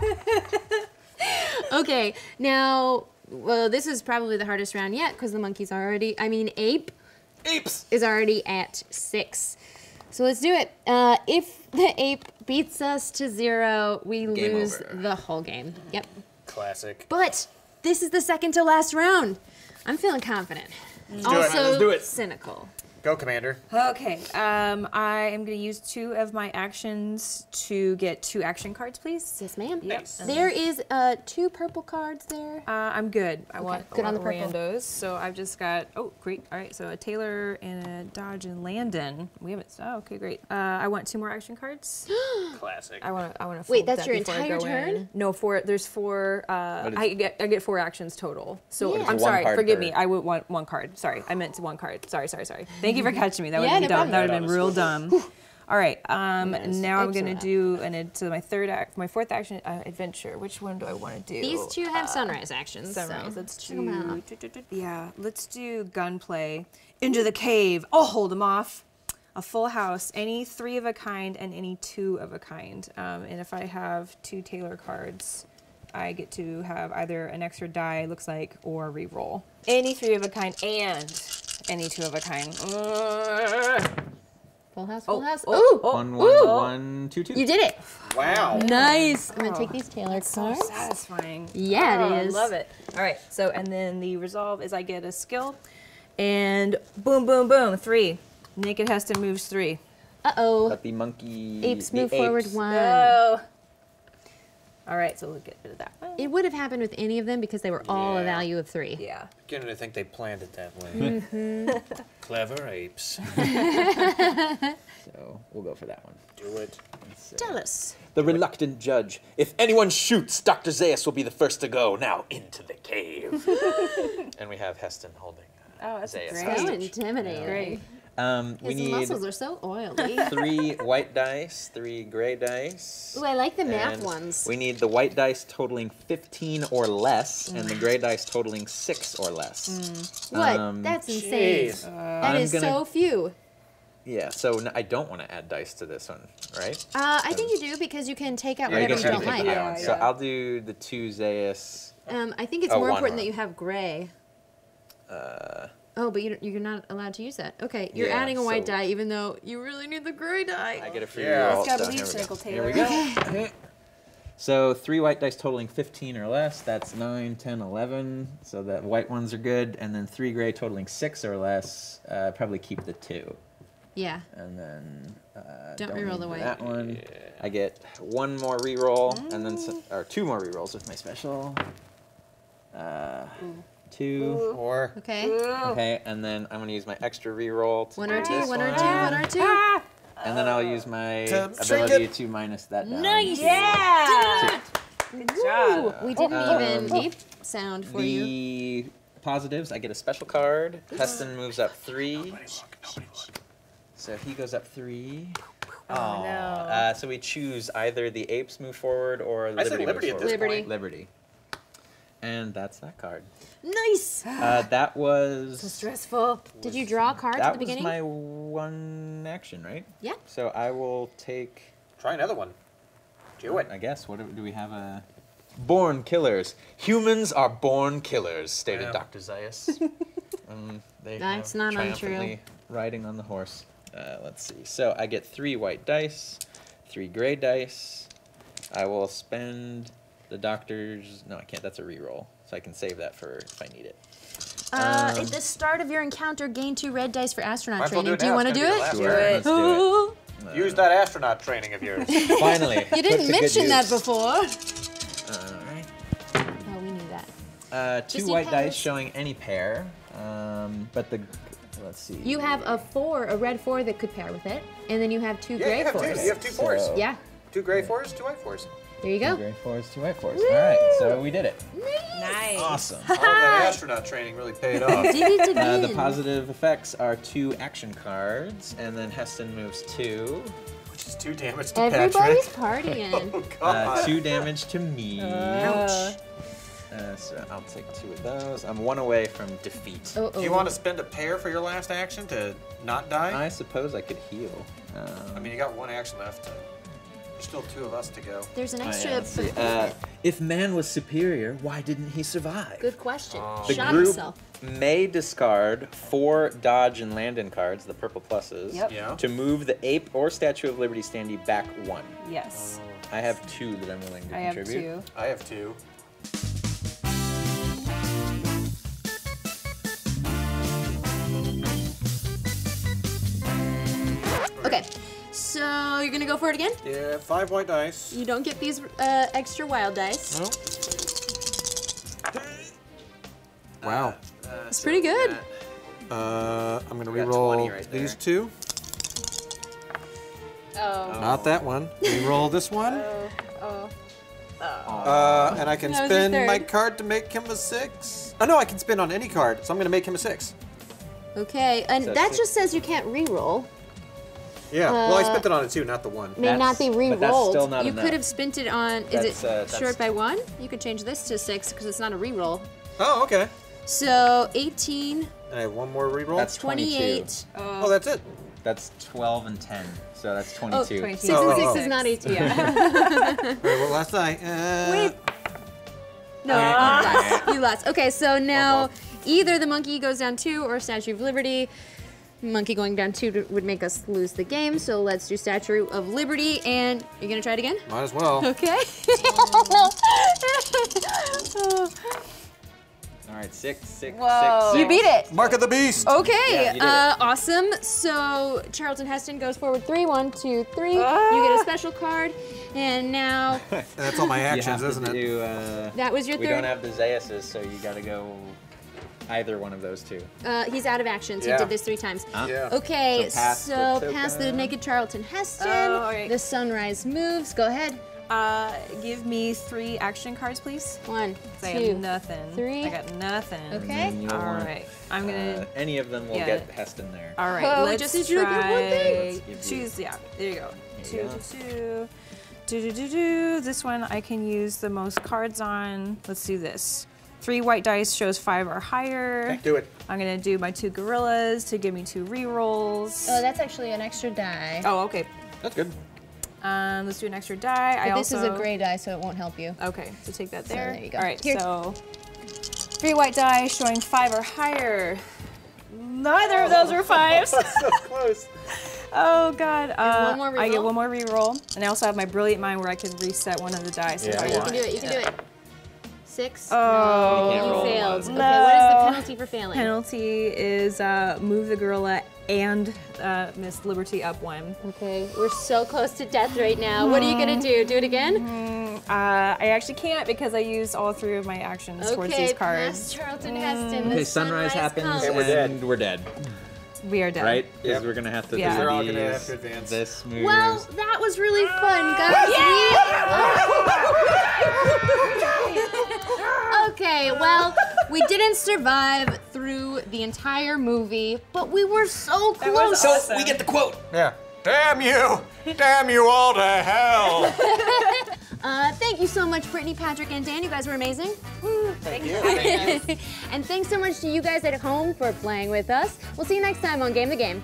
Okay, now, well, this is probably the hardest round yet because the monkey's already, I mean, ape. Apes! Is already at six. So let's do it. Uh, if the ape beats us to zero, we game lose over. The whole game. Yep. Classic. But this is the second to last round. I'm feeling confident. Let's also do it. Let's do it. Cynical. Go, Commander. Okay. Um, I am going to use two of my actions to get two action cards, please. Yes, ma'am. Yes. There is uh, two purple cards there. Uh, I'm good. I okay. want good on the purple. Randos. So I've just got. Oh, great. All right. So a Taylor and a Dodge and Landon. We haven't. Oh, okay, great. Uh, I want two more action cards. Classic. I want. I want to. Wait, that's that your entire turn? In. No, four. There's four. Uh, I get. I get four actions total. So yeah. I'm sorry. Forgive me. I would want one card. Sorry. I meant one card. Sorry. Sorry. Sorry. Thank Thank you for catching me. That would have yeah, been dumb. That would have been real dumb. All right. Um, nice. Now I'm gonna do an so my third act, my fourth action uh, adventure. Which one do I want to do? These two have uh, sunrise actions. Sunrise. So let's do. Yeah. Let's do gunplay. Into the cave. I'll hold them off. A full house. Any three of a kind and any two of a kind. Um, and if I have two Taylor cards, I get to have either an extra die, looks like, or reroll. Any three of a kind and. Any two of a kind. Full house, full oh, house. Oh, oh, one, one, ooh. one, two, two. You did it. Wow. Nice. I'm going to take these Taylor cards. So satisfying. Yeah, oh, it is. I love it. All right. So, and then the resolve is I get a skill. And boom, boom, boom. Three. Naked Heston moves three. Uh-oh. But the monkey. Apes the move apes. forward one. No. All right, so we'll get rid of that one. It would have happened with any of them because they were yeah. all a value of three. Yeah. I'm beginning to think they planned it that way. Mm-hmm. Clever apes. So we'll go for that one. Do it. Tell us. The reluctant judge. If anyone shoots, Doctor Zaius will be the first to go. Now into the cave. And we have Heston holding uh, Oh, that's Zaius great. So intimidating. Great. Um, His we need muscles are so oily. Three white dice, three gray dice. Ooh, I like the math ones. We need the white dice totaling fifteen or less, mm. and the gray dice totaling six or less. Mm. What? Um, That's insane. Jeez. That I'm is gonna, so few. Yeah, so I don't want to add dice to this one, right? Uh, I think you do, because you can take out yeah, whatever you, you don't like. Yeah, so yeah. I'll do the two Zaius. Um, I think it's oh, more important one. that you have gray. Uh, oh, but you, you're not allowed to use that. Okay, you're yeah, adding a white so die, even though you really need the gray die. I get a free yeah. roll. So here, circle, Taylor. Here we go. Okay. So three white dice totaling fifteen or less. That's nine, ten, eleven. So the white ones are good. And then three gray totaling six or less. Uh, probably keep the two. Yeah. And then uh, don't, don't reroll the white. That one. Yeah. I get one more reroll, mm. and then some, or two more rerolls with my special. Uh, two, Ooh. four. Okay. Ooh. Okay. And then I'm gonna use my extra reroll. One or two. One, one or two. One or two. Ah. And then I'll use my to ability to minus that down. Nice. Yeah. Good job. We didn't um, even deep sound for the you. The positives. I get a special card. Heston moves up three. Nobody look, nobody look. So he goes up three. Oh, oh no. Uh, so we choose either the apes move forward or Liberty. Liberty moves at this Liberty. Point. Liberty. And that's that card. Nice. Uh, that was so stressful. Was, Did you draw a card at the beginning? That was my one action, right? Yeah. So I will take. Try another one. Do it. I guess. What do, do we have? A born killers. Humans are born killers, stated yeah. Doctor Zaius. um, they that's not untrue. Riding on the horse. Uh, let's see. So I get three white dice, three gray dice. I will spend the doctor's... No, I can't. That's a reroll. So I can save that for if I need it. Uh, um, at the start of your encounter, gain two red dice for astronaut training. Do, do you want to do it? Do it. Do it. Use that astronaut training of yours. Finally. You didn't mention that before. All right. Oh, we knew that. Uh, two Disney white pairs. dice showing any pair. Um, but the... Let's see. You have a four, a red four that could pair with it, and then you have two yeah, gray you have fours. Two, you have two fours. So, yeah. Two gray yeah. fours, two white fours. There you go. Two gray fours, two white fours. Woo! All right, so we did it. Nice. Awesome. All that astronaut training really paid off. uh, the positive effects are two action cards, and then Heston moves two. Which is two damage to Everybody's Patrick. Everybody's partying. Oh, God. Uh, two damage to me. Ouch. Uh, so I'll take two of those. I'm one away from defeat. Oh, oh. Do you want to spend a pair for your last action to not die? I suppose I could heal. Um, I mean, you got one action left. There's still two of us to go. There's an extra. Uh, if man was superior, why didn't he survive? Good question. Oh. The Shot group himself. May discard four Dodge and Landon cards, the purple pluses, yep. yeah. to move the ape or Statue of Liberty standee back one. Yes. I have two that I'm willing to I contribute. Have two. I have two. Okay, so you're gonna go for it again? Yeah, five white dice. You don't get these uh, extra wild dice. No. Wow. Uh, uh, That's so pretty good. Uh, I'm gonna reroll right these two. Oh. Not that one. Reroll this one. Oh. Oh. Oh. Uh, and I can that spend my card to make him a six. Oh no, I can spend on any card, so I'm gonna make him a six. Okay, and so that six. just says you can't reroll. Yeah, uh, well, I spent it on a two, not the one. May that's, not be re-rolled. You could have spent it on, is that's, it uh, short by one? You could change this to six because it's not a re-roll. Oh, okay. So eighteen. And I have one more re-roll? That's twenty-eight. Uh, oh, that's it. That's twelve and ten, so that's twenty-two. Oh, twenty-two. Six oh, and six oh, oh. is not eighteen. Yeah. All right, well, last night. Uh... Wait. No, uh, you lost. You lost. Okay, so now either the monkey goes down two or Statue of Liberty. Monkey going down two would make us lose the game, so let's do Statue of Liberty, and you're gonna try it again? Might as well. Okay. Oh. All right, six, six, Whoa. six. You beat it. Mark of the Beast. Okay, yeah, uh, awesome. So Charlton Heston goes forward three, one, two, three. Ah. You get a special card, and now. That's all my actions, isn't it? Do, uh, that was your we third. We don't have the Zaiuses, so you gotta go. Either one of those two. Uh, he's out of action, so yeah. he did this three times. Huh? Yeah. Okay, so pass, so the, pass the naked Charlton Heston. Oh, right. The sunrise moves. Go ahead. Uh, give me three action cards, please. One, two, I have nothing. Three. I got nothing. Okay. All right. I'm gonna. Uh, any of them will yeah. get Heston there. All right. Oh, let's just try. You get one thing. Let's choose. Yeah. There you go. Two, you go. two, two. Do do do do. This one I can use the most cards on. Let's do this. Three white dice shows five or higher. Okay, do it. I'm gonna do my two gorillas to give me two rerolls. Oh, that's actually an extra die. Oh, okay. That's good. Um, let's do an extra die. But I this also... is a gray die, so it won't help you. Okay, so take that there. So there you go. All right, Here. so three white die showing five or higher. Neither oh. of those were fives. So close. Oh God. Uh, one more re-roll. I get one more reroll, and I also have my brilliant mind where I can reset one of the dice. Yeah, if I you want. can do it. You can yeah. do it. Six. Oh, no, you failed. Okay, no. What is the penalty for failing? Penalty is uh, move the gorilla and uh, Miss Liberty up one. Okay, we're so close to death right now. Mm. What are you gonna do? Do it again? Mm. Uh, I actually can't because I used all three of my actions okay, towards these cards. Charlton Heston. Mm. Okay, sunrise, sunrise happens and we're dead. And we're dead. We are dead. Right? Because yep. we're gonna have to. Yeah. They're all gonna have to advance. This moves. Well, that was really fun, guys. Yeah! Okay, well, we didn't survive through the entire movie, but we were so close. So awesome. We get the quote. Yeah. Damn you! Damn you all to hell! uh, thank you so much, Brittany, Patrick, and Dan. You guys were amazing. Woo, thank, thank you. Thank you. And thanks so much to you guys at home for playing with us. We'll see you next time on Game the Game.